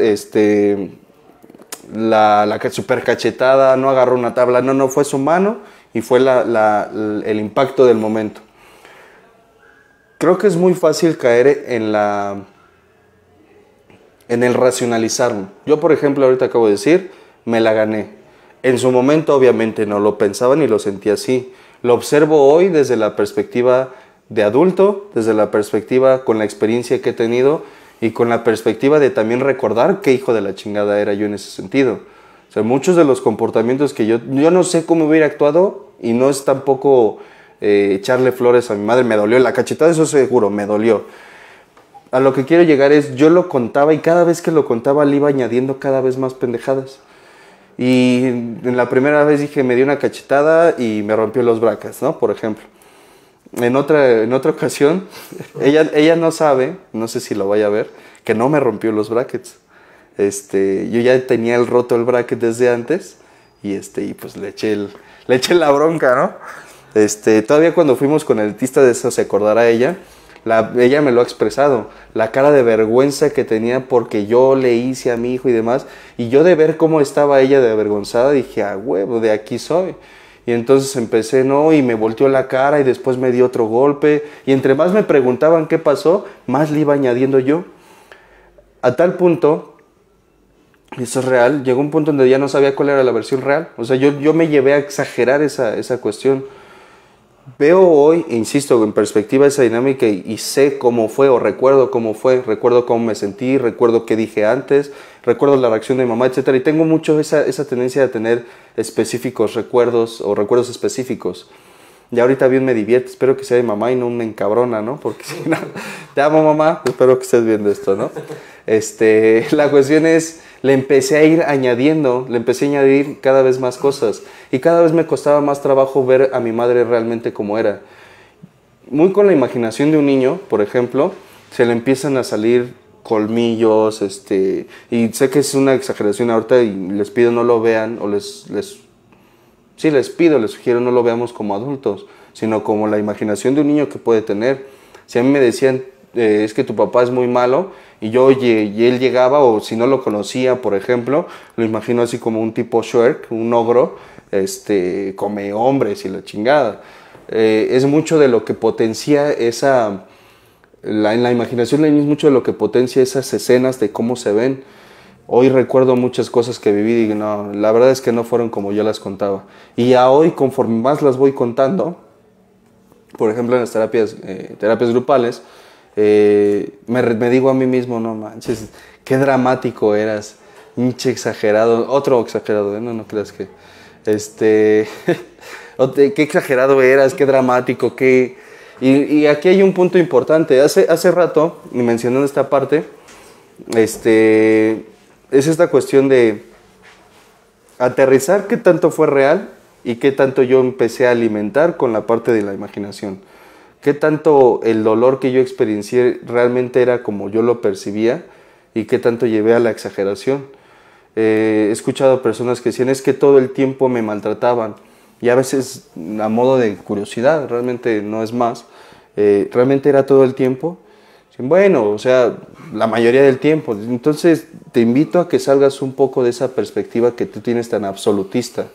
la super cachetada, no agarró una tabla, no fue su mano y fue el impacto del momento. Creo que es muy fácil caer en el racionalizarlo. Yo, por ejemplo, ahorita acabo de decir, me la gané. En su momento, obviamente, no lo pensaba ni lo sentía así. Lo observo hoy desde la perspectiva de adulto, desde la perspectiva con la experiencia que he tenido y con la perspectiva de también recordar qué hijo de la chingada era yo en ese sentido. O sea, muchos de los comportamientos que yo no sé cómo hubiera actuado y no es tampoco echarle flores a mi madre. Me dolió la cachetada, eso seguro, me dolió. A lo que quiero llegar es, yo lo contaba y cada vez que lo contaba le iba añadiendo cada vez más pendejadas. Y en la primera vez dije, me dio una cachetada y me rompió los bracas, ¿no? Por ejemplo. En otra ocasión, ella no sabe, no sé si lo vaya a ver, que no me rompió los brackets. Yo ya tenía roto el bracket desde antes y pues le eché la bronca, ¿no? Todavía cuando fuimos con el dentista de eso se acordará ella, ella me lo ha expresado, la cara de vergüenza que tenía porque yo le hice a mi hijo y demás, y yo de ver cómo estaba ella de avergonzada dije, ah, huevo, de aquí soy. Y entonces empecé, ¿no? Y me volteó la cara y después me dio otro golpe. Y entre más me preguntaban qué pasó, más le iba añadiendo yo. A tal punto, y eso es real, llegó un punto donde ya no sabía cuál era la versión real. O sea, yo me llevé a exagerar esa cuestión. Veo hoy, insisto, en perspectiva esa dinámica y sé cómo fue o recuerdo cómo fue, recuerdo cómo me sentí, recuerdo qué dije antes, recuerdo la reacción de mi mamá, etc. Y tengo mucho esa tendencia de tener específicos recuerdos o recuerdos específicos. Y ahorita bien me divierte, espero que sea de mamá y no me encabrona, ¿no? Porque si no, te amo mamá, espero que estés viendo esto, ¿no? La cuestión es, le empecé a añadir cada vez más cosas y cada vez me costaba más trabajo ver a mi madre realmente como era. Muy con la imaginación de un niño, por ejemplo, se le empiezan a salir colmillos, y sé que es una exageración ahorita y les pido no lo vean o les sugiero no lo veamos como adultos, sino como la imaginación de un niño que puede tener. Si a mí me decían, es que tu papá es muy malo, y él llegaba, o si no lo conocía, por ejemplo, lo imagino así como un tipo Shrek, un ogro, come hombres y la chingada. Es mucho de lo que potencia en la imaginación del niño es mucho de lo que potencia esas escenas de cómo se ven. Hoy recuerdo muchas cosas que viví y digo, no, la verdad es que no fueron como yo las contaba. Y a hoy, conforme más las voy contando, por ejemplo en las terapias grupales, me digo a mí mismo, no manches, qué dramático eras, pinche exagerado, otro exagerado, no creas que... qué exagerado eras, qué dramático, qué... Y aquí hay un punto importante. Hace rato, mencionando esta parte, es esta cuestión de aterrizar qué tanto fue real y qué tanto yo empecé a alimentar con la parte de la imaginación. Qué tanto el dolor que yo experiencié realmente era como yo lo percibía y qué tanto llevé a la exageración. He escuchado personas que decían, es que todo el tiempo me maltrataban. Y a veces, a modo de curiosidad, realmente no es más. ¿Realmente era todo el tiempo? Bueno, o sea, la mayoría del tiempo. Entonces, te invito a que salgas un poco de esa perspectiva que tú tienes tan absolutista,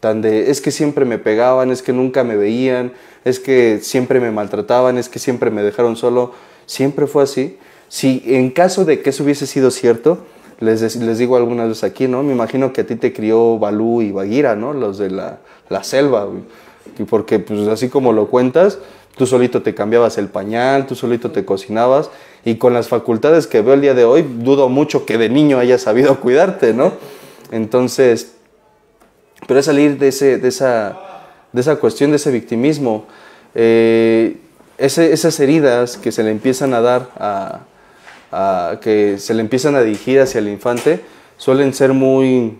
tan de, es que siempre me pegaban, es que nunca me veían, es que siempre me maltrataban, es que siempre me dejaron solo. Siempre fue así. Si en caso de que eso hubiese sido cierto, les digo algunas veces aquí, ¿no? Me imagino que a ti te crió Balú y Bagheera, ¿no? Los de la selva, porque pues así como lo cuentas, tú solito te cambiabas el pañal, tú solito te cocinabas, y con las facultades que veo el día de hoy, dudo mucho que de niño hayas sabido cuidarte, ¿no? Entonces, pero es salir de esa cuestión, de ese victimismo, esas heridas que se le empiezan a dar, que se le empiezan a dirigir hacia el infante, suelen ser muy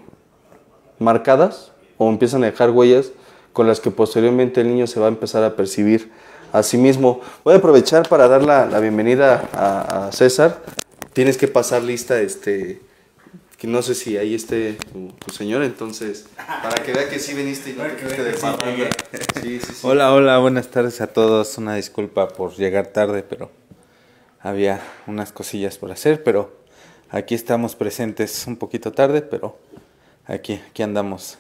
marcadas o empiezan a dejar huellas con las que posteriormente el niño se va a empezar a percibir. Asimismo, voy a aprovechar para dar la bienvenida a César. Tienes que pasar lista, que no sé si ahí esté tu señor, entonces, para que vea que sí viniste y no te fuiste de parranda. Sí. Hola, buenas tardes a todos. Una disculpa por llegar tarde, pero había unas cosillas por hacer, pero aquí estamos presentes un poquito tarde, pero aquí andamos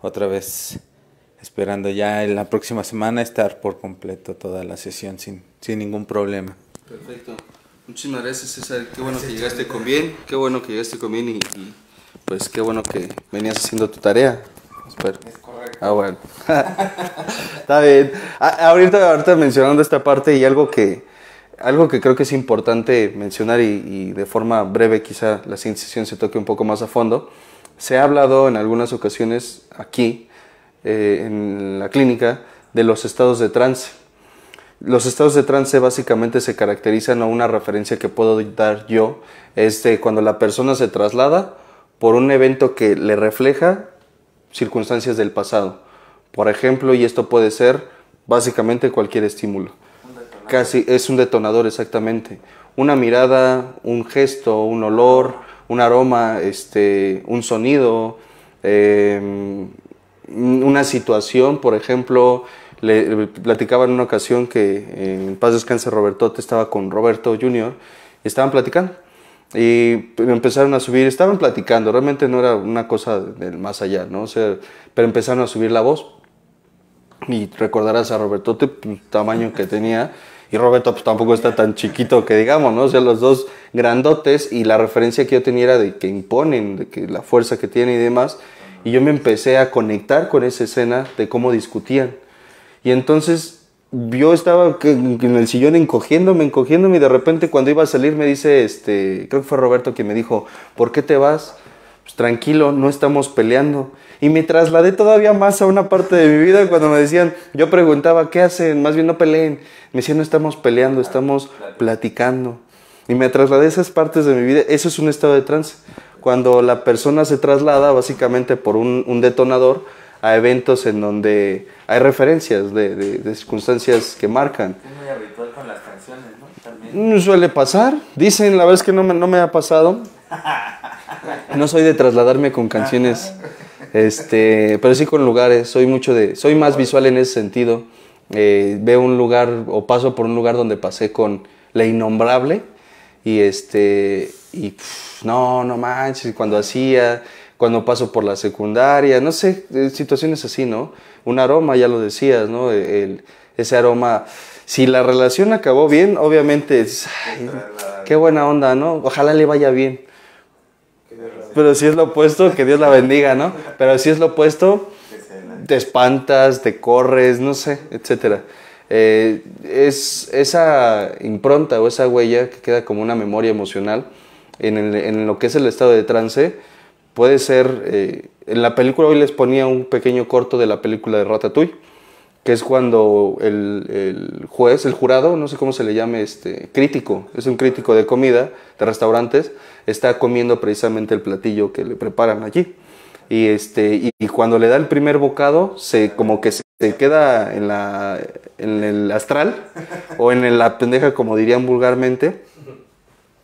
otra vez. Esperando ya en la próxima semana estar por completo toda la sesión sin ningún problema. Perfecto. Muchísimas gracias, César. Qué bueno que llegaste con bien. Qué bueno que llegaste con bien y pues qué bueno que venías haciendo tu tarea. Espero. Es correcto. Ah, bueno. Está bien. Ahorita mencionando esta parte y algo que creo que es importante mencionar y de forma breve quizá la siguiente sesión se toque un poco más a fondo. Se ha hablado en algunas ocasiones aquí en la clínica de los estados de trance. Los estados de trance básicamente se caracterizan, o una referencia que puedo dar yo es de cuando la persona se traslada por un evento que le refleja circunstancias del pasado, por ejemplo, y esto puede ser básicamente cualquier estímulo. Casi es un detonador, exactamente. Una mirada, un gesto, un olor, un aroma, un sonido, una situación, por ejemplo, le platicaba en una ocasión que en paz descanse Roberto, estaba con Roberto Jr. y estaban platicando y empezaron a subir, estaban platicando, realmente no era una cosa del más allá, ¿no? O sea, pero empezaron a subir la voz Y recordarás a Roberto el tamaño que tenía. Y Roberto pues tampoco está tan chiquito que digamos, ¿no? O sea, los dos grandotes, y la referencia que yo tenía era de que imponen, de que la fuerza que tiene y demás. Y yo me empecé a conectar con esa escena de cómo discutían. Y entonces yo estaba en el sillón encogiéndome, y de repente cuando iba a salir me dice, creo que fue Roberto quien me dijo, ¿por qué te vas? Pues tranquilo, no estamos peleando. Y me trasladé todavía más a una parte de mi vida cuando me decían, yo preguntaba, ¿qué hacen? Más bien no peleen. Me decían, no estamos peleando, estamos platicando. Y me trasladé a esas partes de mi vida. Eso es un estado de trance. Cuando la persona se traslada básicamente por un detonador a eventos en donde hay referencias de circunstancias que marcan. Es muy habitual con las canciones, ¿no? También. Suele pasar. Dicen, la verdad es que no me ha pasado. No soy de trasladarme con canciones, pero sí con lugares. Soy más visual en ese sentido. Veo un lugar o paso por un lugar donde pasé con La Innombrable y no manches, cuando paso por la secundaria, no sé, situaciones así, ¿no? Un aroma, ya lo decías, ¿no? Ese aroma, si la relación acabó bien, obviamente es, ay, qué buena onda, ¿no? Ojalá le vaya bien. Pero si es lo opuesto, que Dios la bendiga, ¿no? Pero si es lo opuesto, te espantas, te corres, no sé, etc. Es esa impronta o esa huella que queda como una memoria emocional en lo que es el estado de trance. Puede ser, en la película, hoy les ponía un pequeño corto de la película de Ratatouille, que es cuando el juez, el jurado, no sé cómo se le llame, crítico, es un crítico de comida, de restaurantes, está comiendo precisamente el platillo que le preparan allí. Y, y cuando le da el primer bocado, como que se queda en el astral, o en la pendeja, como dirían vulgarmente,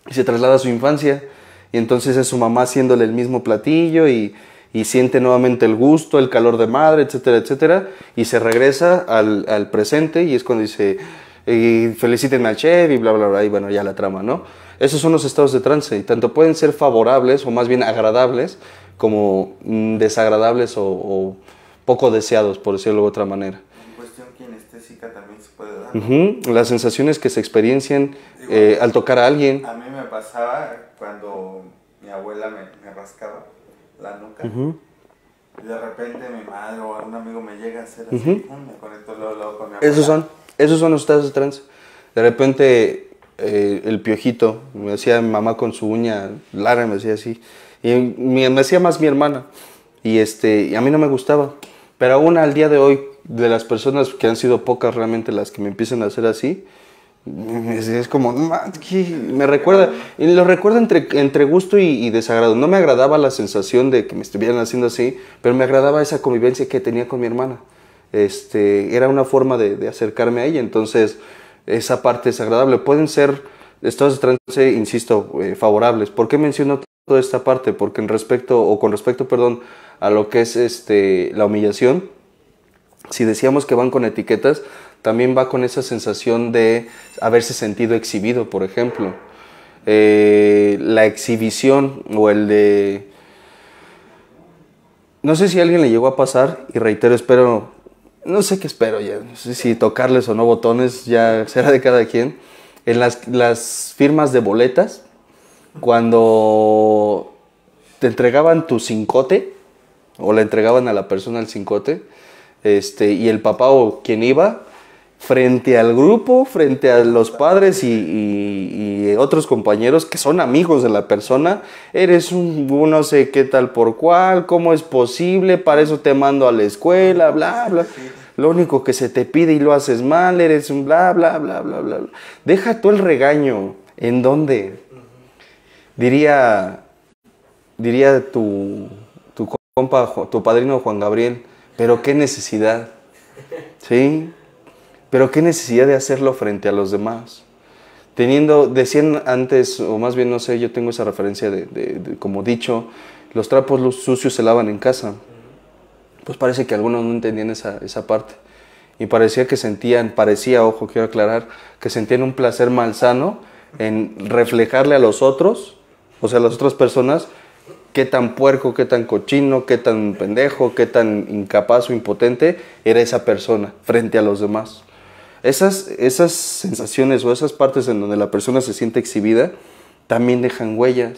y se traslada a su infancia. Y entonces es su mamá haciéndole el mismo platillo y siente nuevamente el gusto, el calor de madre, etcétera, etcétera. Y se regresa al presente y es cuando dice, feliciten al chef y bla, bla, bla. Y bueno, ya la trama, ¿no? Esos son los estados de trance. Y tanto pueden ser favorables o más bien agradables como desagradables o poco deseados, por decirlo de otra manera. En cuestión kinestésica también se puede dar. Las sensaciones que se experiencian al tocar a alguien. A mí me pasaba cuando mi abuela me rascaba la nuca, y de repente mi madre o algún amigo me llega a hacer así, me conecto luego con mi abuela. Esos son los estados de trance. De repente el piojito, me hacía mi mamá con su uña larga, me hacía así, y me hacía más mi hermana, y a mí no me gustaba, pero aún al día de hoy, de las personas que han sido pocas realmente las que me empiezan a hacer así, es como, me recuerda, y lo recuerdo entre gusto y desagrado. No me agradaba la sensación de que me estuvieran haciendo así, pero me agradaba esa convivencia que tenía con mi hermana. Era una forma de acercarme a ella, entonces esa parte es agradable. Pueden ser estados de trance, insisto, favorables. ¿Por qué menciono toda esta parte? Porque con respecto, a lo que es la humillación, si decíamos que van con etiquetas, también va con esa sensación de haberse sentido exhibido, por ejemplo. La exhibición o no sé si a alguien le llegó a pasar, y reitero, no sé qué espero ya, no sé si tocarles o no botones, ya será de cada quien. En las firmas de boletas, cuando te entregaban tu cincote, o le entregaban a la persona el cincote, y el papá o quien iba, frente al grupo, frente a los padres y otros compañeros que son amigos de la persona, eres no sé qué tal por cual, ¿cómo es posible? Para eso te mando a la escuela, bla, bla. Lo único que se te pide y lo haces mal, eres un bla, bla, bla, bla, bla. Deja tú el regaño. ¿En dónde? Diría tu compa, tu padrino Juan Gabriel, pero qué necesidad, ¿sí? Pero qué necesidad de hacerlo frente a los demás. Decían antes, o más bien, no sé, yo tengo esa referencia de como dicho, los trapos sucios se lavan en casa. Pues parece que algunos no entendían esa parte. Y parecía, ojo, quiero aclarar, que sentían un placer malsano en reflejarle a los otros, o sea, a las otras personas, qué tan puerco, qué tan cochino, qué tan pendejo, qué tan incapaz o impotente era esa persona frente a los demás. Esas sensaciones o esas partes en donde la persona se siente exhibida también dejan huellas.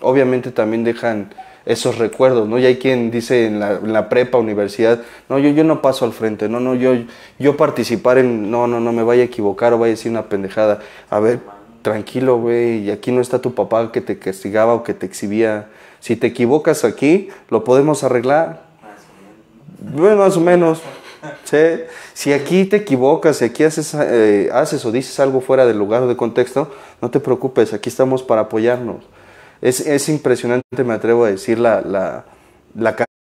Obviamente también dejan esos recuerdos, ¿no? Y hay quien dice en la prepa, universidad, no, yo no paso al frente, no, yo participar en, no me vaya a equivocar o vaya a decir una pendejada. A ver, tranquilo, güey, y aquí no está tu papá que te castigaba o que te exhibía. Si te equivocas aquí, lo podemos arreglar. Bueno, más o menos. Sí. Si aquí te equivocas, si aquí haces o dices algo fuera del lugar o de contexto, no te preocupes, aquí estamos para apoyarnos. Es impresionante, me atrevo a decir, la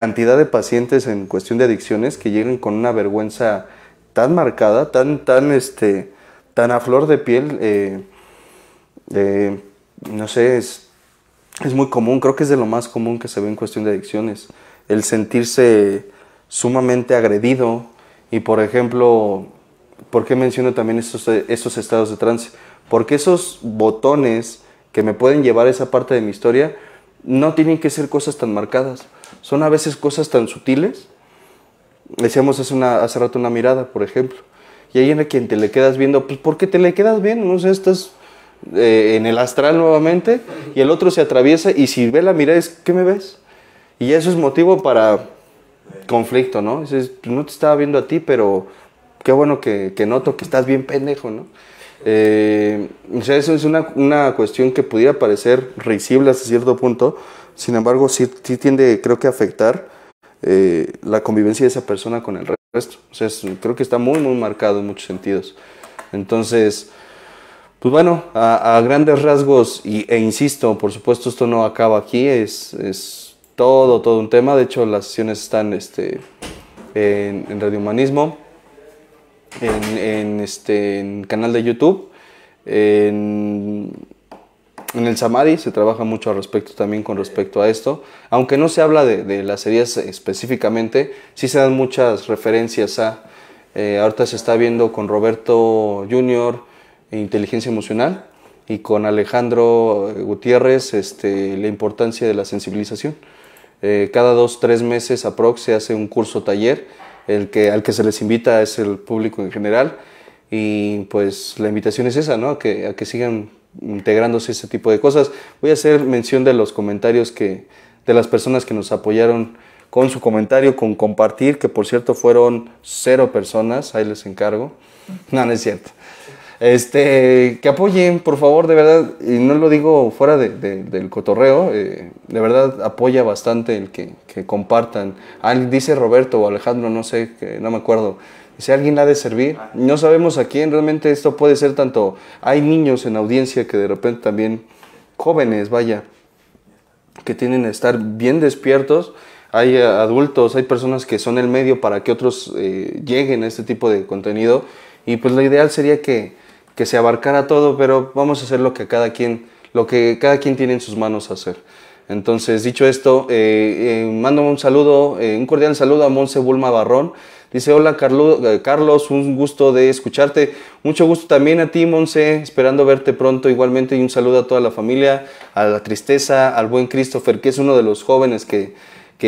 cantidad de pacientes en cuestión de adicciones que llegan con una vergüenza tan marcada, tan a flor de piel. No sé, es muy común, creo que es de lo más común que se ve en cuestión de adicciones. El sentirse sumamente agredido. Y por ejemplo, ¿por qué menciono también estos estados de trance? Porque esos botones que me pueden llevar a esa parte de mi historia, no tienen que ser cosas tan marcadas. Son a veces cosas tan sutiles. Decíamos hace rato una mirada, por ejemplo. Y ahí en quien te le quedas viendo, pues porque te le quedas viendo, no sé, estás en el astral nuevamente, y el otro se atraviesa, y si ve la mirada es, ¿qué me ves? Y eso es motivo para conflicto, ¿no? Dices, no te estaba viendo a ti, pero qué bueno que noto que estás bien pendejo, ¿no? O sea, eso es una cuestión que pudiera parecer risible hasta cierto punto. Sin embargo, sí tiende, creo que, a afectar la convivencia de esa persona con el resto. O sea, creo que está muy, muy marcado en muchos sentidos. Entonces, pues bueno, a grandes rasgos, e insisto, por supuesto, esto no acaba aquí. Es todo un tema. De hecho, las sesiones están en RadioHumanismo, en canal de YouTube, en el Samadhi se trabaja mucho al respecto también con respecto a esto, aunque no se habla de las heridas específicamente, sí se dan muchas referencias a, ahorita se está viendo con Roberto Jr. Inteligencia emocional y con Alejandro Gutiérrez la importancia de la sensibilización. Cada 2-3 meses aprox se hace un curso taller. Al que se les invita es el público en general, y pues la invitación es esa, ¿no? A que sigan integrándose ese tipo de cosas. Voy a hacer mención de los comentarios de las personas que nos apoyaron con su comentario, con compartir, que por cierto fueron 0 personas, ahí les encargo. No, no es cierto. Que apoyen, por favor, de verdad, y no lo digo fuera del cotorreo, de verdad apoya bastante el que compartan. Dice Roberto o Alejandro, no sé, no me acuerdo, dice, alguien ha de servir, no sabemos a quién, realmente esto puede ser tanto, hay niños en audiencia que de repente también, jóvenes, vaya, que tienen que estar bien despiertos, hay adultos, hay personas que son el medio para que otros lleguen a este tipo de contenido, y pues lo ideal sería que se abarcara todo, pero vamos a hacer lo que cada quien tiene en sus manos hacer. Entonces, dicho esto, mando un saludo, un cordial saludo a Monse Bulma Barrón. Dice, hola Carlos, un gusto de escucharte. Mucho gusto también a ti, Monse, esperando verte pronto igualmente. Y un saludo a toda la familia, a la Tristeza, al buen Christopher, que es uno de los jóvenes que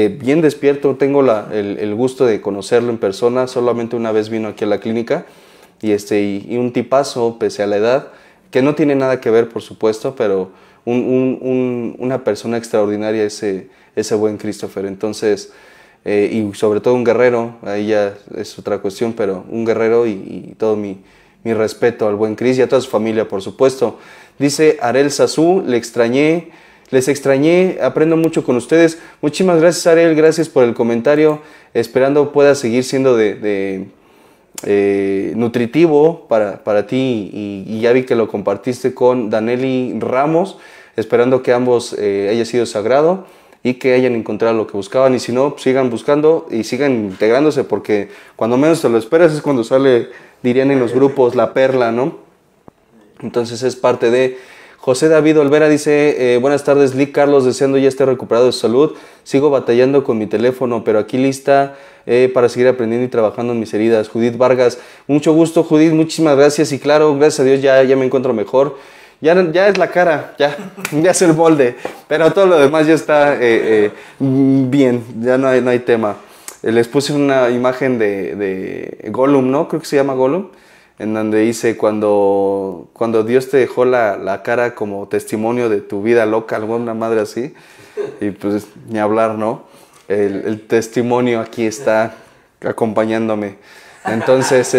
bien despierto. Tengo el gusto de conocerlo en persona, solamente una vez vino aquí a la clínica. Y un tipazo, pese a la edad, que no tiene nada que ver, por supuesto, pero una persona extraordinaria ese buen Christopher. Entonces, y sobre todo un guerrero, ahí ya es otra cuestión, pero un guerrero y todo mi respeto al buen Chris y a toda su familia, por supuesto. Dice Arel Sazú, les extrañé, aprendo mucho con ustedes. Muchísimas gracias, Arel, gracias por el comentario, esperando pueda seguir siendo nutritivo para ti, y ya vi que lo compartiste con Daneli Ramos, esperando que ambos haya sido sagrado y que hayan encontrado lo que buscaban, y si no, sigan buscando y sigan integrándose, porque cuando menos te lo esperas es cuando sale, dirían en los grupos, la perla, ¿no? Entonces es parte de... José David Olvera dice, buenas tardes, Lick, Carlos, deseando ya estar recuperado de salud. Sigo batallando con mi teléfono, pero aquí lista para seguir aprendiendo y trabajando en mis heridas. Judith Vargas, mucho gusto, Judith, muchísimas gracias. Y claro, gracias a Dios ya me encuentro mejor. Ya es la cara, ya es el molde, pero todo lo demás ya está bien, ya no hay tema. Les puse una imagen de Gollum, ¿no? Creo que se llama Gollum, en donde dice, cuando Dios te dejó la cara como testimonio de tu vida loca, alguna madre así, y pues ni hablar, ¿no? El testimonio aquí está acompañándome. Entonces,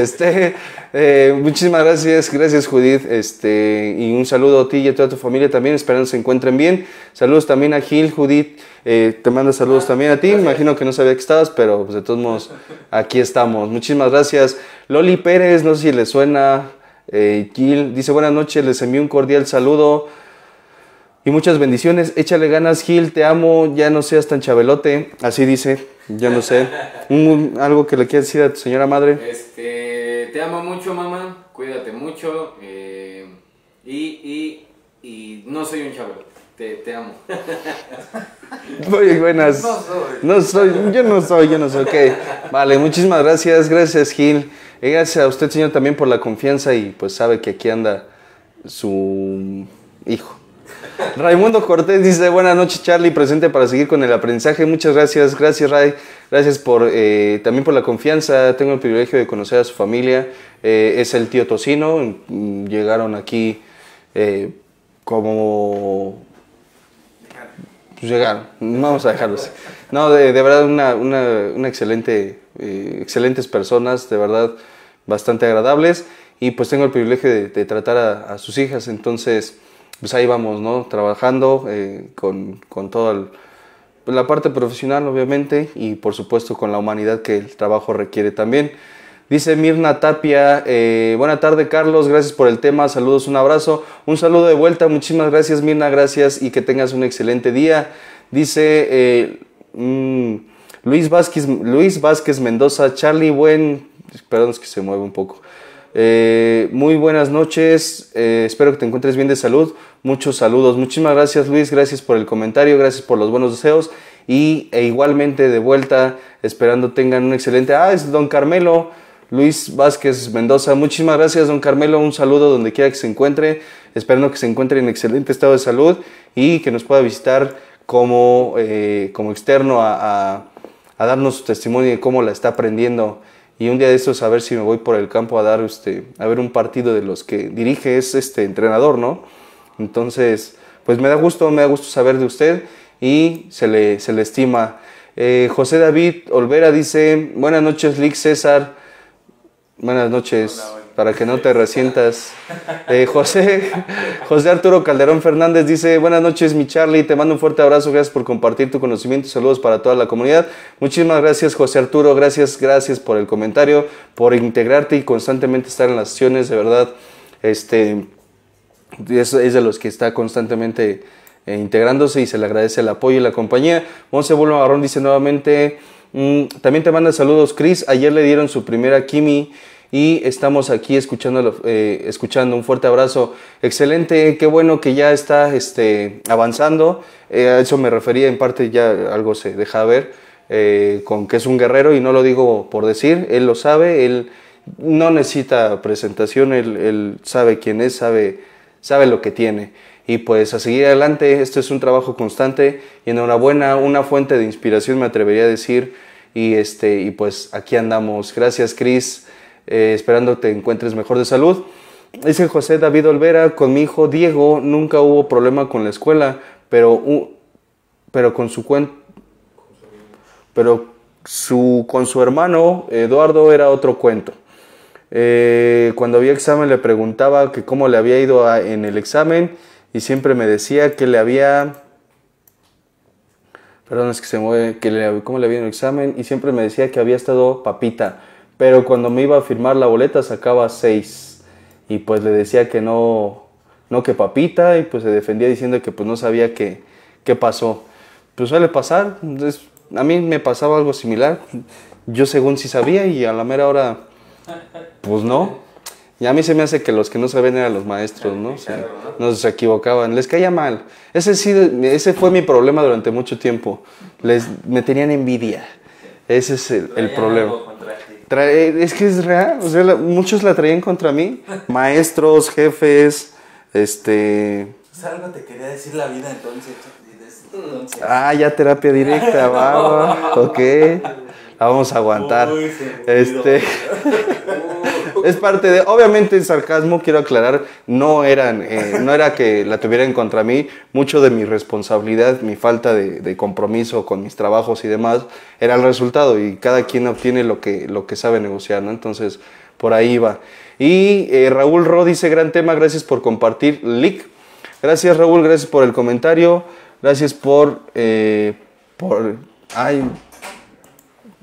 muchísimas gracias, Judith, y un saludo a ti y a toda tu familia también, esperando que se encuentren bien. Saludos también a Gil, Judith, te mando saludos también a ti, me imagino que no sabía que estabas, pero pues, de todos modos, aquí estamos. Muchísimas gracias. Loli Pérez, no sé si le suena, Gil, dice, buenas noches, les envío un cordial saludo y muchas bendiciones. Échale ganas, Gil, te amo, ya no seas tan chabelote, así dice. Yo no sé. ¿Algo que le quieras decir a tu señora madre? Te amo mucho, mamá. Cuídate mucho. Y no soy un chavo. Te amo. Muy buenas. Yo no soy. Ok. Vale, muchísimas gracias. Gracias, Gil. Gracias a usted, señor, también por la confianza. Y pues sabe que aquí anda su hijo. Raimundo Cortés dice, buenas noches, Charlie, presente para seguir con el aprendizaje. Muchas gracias, Ray, gracias por, también por la confianza. Tengo el privilegio de conocer a su familia, es el tío Tocino, llegaron aquí como... Pues llegaron, vamos a dejarlos. No, de verdad, una excelente, excelentes personas, de verdad, bastante agradables, y pues tengo el privilegio de tratar a sus hijas, entonces... Pues ahí vamos, ¿no? Trabajando con toda la parte profesional, obviamente, y por supuesto con la humanidad que el trabajo requiere también. Dice Mirna Tapia, buena tarde, Carlos, gracias por el tema, saludos, un abrazo, un saludo de vuelta, muchísimas gracias, Mirna, gracias, y que tengas un excelente día. Dice Luis Vázquez Mendoza, Charlie, perdón, es que se mueve un poco. Muy buenas noches, espero que te encuentres bien de salud, muchos saludos, muchísimas gracias, Luis, gracias por el comentario, gracias por los buenos deseos e igualmente de vuelta, esperando tengan un excelente... es don Carmelo, Luis Vázquez Mendoza, muchísimas gracias, don Carmelo, un saludo donde quiera que se encuentre, esperando que se encuentre en excelente estado de salud y que nos pueda visitar como externo a darnos su testimonio de cómo la está aprendiendo. Y un día de estos a ver si me voy por el campo a dar a ver un partido de los que dirige, es entrenador, ¿no? Entonces, pues me da gusto saber de usted y se le estima. José David Olvera dice, buenas noches, Lick César. Buenas noches, hola. Para que no te resientas. José Arturo Calderón Fernández dice, buenas noches, mi Charlie, te mando un fuerte abrazo, gracias por compartir tu conocimiento, saludos para toda la comunidad. Muchísimas gracias, José Arturo, gracias por el comentario, por integrarte y constantemente estar en las sesiones, de verdad, es de los que está constantemente integrándose y se le agradece el apoyo y la compañía. Monse Bulma Barrón dice nuevamente, también te manda saludos, Chris, ayer le dieron su primera quimi, y estamos aquí escuchando, un fuerte abrazo, excelente, qué bueno que ya está avanzando, a eso me refería en parte, ya algo se deja ver, con que es un guerrero y no lo digo por decir, él lo sabe, él no necesita presentación, él sabe quién es, sabe lo que tiene, y pues a seguir adelante, esto es un trabajo constante, y enhorabuena, una fuente de inspiración me atrevería a decir, y pues aquí andamos, gracias, Cris. Esperando te encuentres mejor de salud. Dice José David Olvera, con mi hijo Diego nunca hubo problema con la escuela, pero con su hermano Eduardo era otro cuento. Cuando había examen le preguntaba que cómo le había ido en el examen y siempre me decía que le había... Perdón, es que se mueve, cómo le había ido en el examen y siempre me decía que había estado papita. Pero cuando me iba a firmar la boleta sacaba 6 y pues le decía que no que papita y pues se defendía diciendo que pues no sabía qué pasó. Pues suele pasar, entonces, a mí me pasaba algo similar, yo según sí sabía y a la mera hora pues no. Y a mí se me hace que los que no sabían eran los maestros, ¿no? O sea, no se equivocaban, les caía mal. Ese fue mi problema durante mucho tiempo, me tenían envidia, ese es el problema. Es que es real, o sea, muchos la traían contra mí, maestros, jefes, Pues algo te quería decir la vida entonces. Ah, ya terapia directa, va, ok. La vamos a aguantar. Uy, es parte de, obviamente el sarcasmo, quiero aclarar, no era que la tuvieran contra mí. Mucho de mi responsabilidad, mi falta de compromiso con mis trabajos y demás, era el resultado, y cada quien obtiene lo que sabe negociar, ¿no? Entonces, por ahí va. Y Raúl Ro dice, gran tema, gracias por compartir, Lick. Gracias, Raúl, gracias por el comentario, gracias por...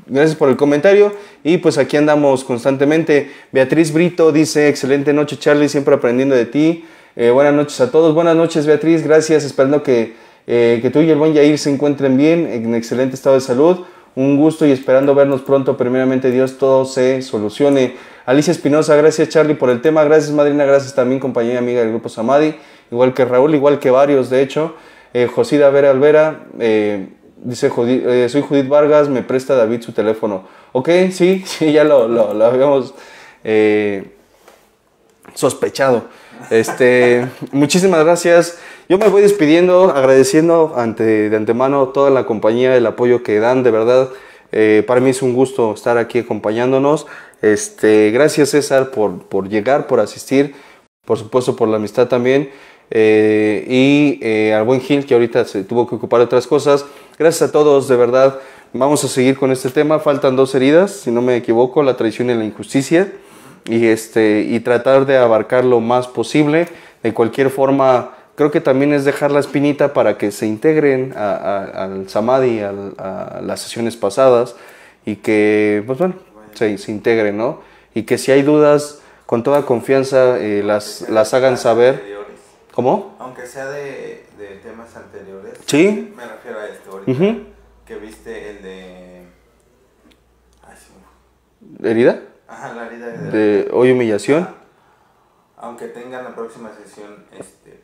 Gracias por el comentario, y pues aquí andamos constantemente. Beatriz Brito dice, excelente noche, Charlie, siempre aprendiendo de ti. Buenas noches a todos. Buenas noches, Beatriz, gracias, esperando que tú y el buen Yair se encuentren bien, en excelente estado de salud. Un gusto y esperando vernos pronto, primeramente Dios, todo se solucione. Alicia Espinosa, gracias, Charlie, por el tema. Gracias, madrina, gracias también, compañera y amiga del grupo Samadhi, igual que Raúl, igual que varios, de hecho. Josida Vera Alvera, dice, soy Judith Vargas, me presta David su teléfono. Ok, sí, ya lo habíamos sospechado. Muchísimas gracias. Yo me voy despidiendo, agradeciendo de antemano toda la compañía, el apoyo que dan, de verdad. Para mí es un gusto estar aquí acompañándonos. Gracias, César, por llegar, por asistir, por supuesto por la amistad también. Al buen Gil, que ahorita se tuvo que ocupar de otras cosas. Gracias a todos, de verdad. Vamos a seguir con este tema. Faltan dos heridas, si no me equivoco, la traición y la injusticia, y tratar de abarcar lo más posible. De cualquier forma, creo que también es dejar la espinita para que se integren al Samadhi, a las sesiones pasadas, y que, pues bueno, se integren, ¿no? Y que si hay dudas, con toda confianza las hagan saber. ¿Cómo? Aunque sea de temas anteriores. Sí. Me refiero a este ahorita. Que viste el de... Ay, sí. ¿Herida? Ajá, la herida de hoy, humillación. Ajá. Aunque tengan la próxima sesión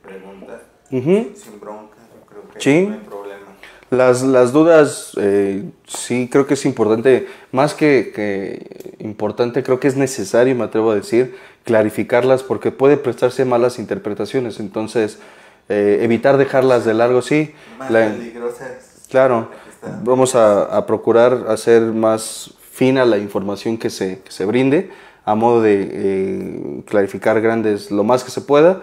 preguntas, sin bronca, creo que sí. No hay problema. Las dudas, sí, creo que es importante, más que importante, creo que es necesario, me atrevo a decir, clarificarlas, porque puede prestarse malas interpretaciones, entonces evitar dejarlas de largo, sí. Más peligrosas. Claro, vamos a procurar hacer más fina la información que se brinde, a modo de clarificar grandes lo más que se pueda.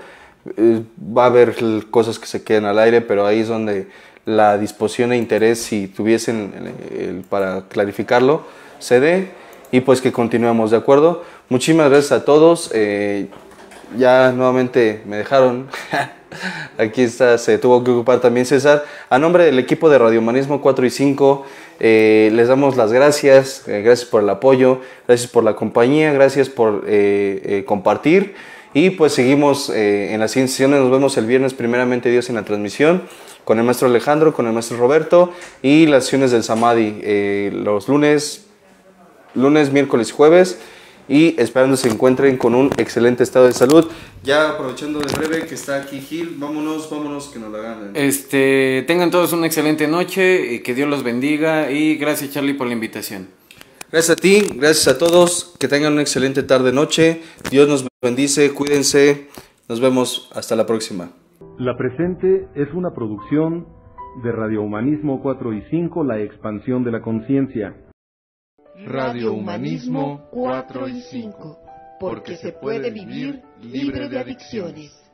Va a haber cosas que se queden al aire, pero ahí es donde la disposición e interés, si tuviesen para clarificarlo, se dé, y pues que continuemos, ¿de acuerdo? Muchísimas gracias a todos. Ya nuevamente me dejaron. Aquí está, se tuvo que ocupar también César. A nombre del equipo de RadioHumanismo 4 y 5, les damos las gracias. Gracias por el apoyo, gracias por la compañía, gracias por compartir. Y pues seguimos en las siguientes sesiones. Nos vemos el viernes, primeramente Dios, en la transmisión con el maestro Alejandro, con el maestro Roberto, y las sesiones del Samadhi los lunes, miércoles y jueves, y esperando se encuentren con un excelente estado de salud. Ya aprovechando de breve que está aquí Gil, vámonos que nos la ganen. Tengan todos una excelente noche, que Dios los bendiga, y gracias, Charlie, por la invitación. Gracias a ti, gracias a todos, que tengan una excelente tarde, noche, Dios nos bendice, cuídense, nos vemos, hasta la próxima. La presente es una producción de RadioHumanismo 4 y 5, la expansión de la conciencia. RadioHumanismo 4 y 5, porque se puede vivir libre de adicciones.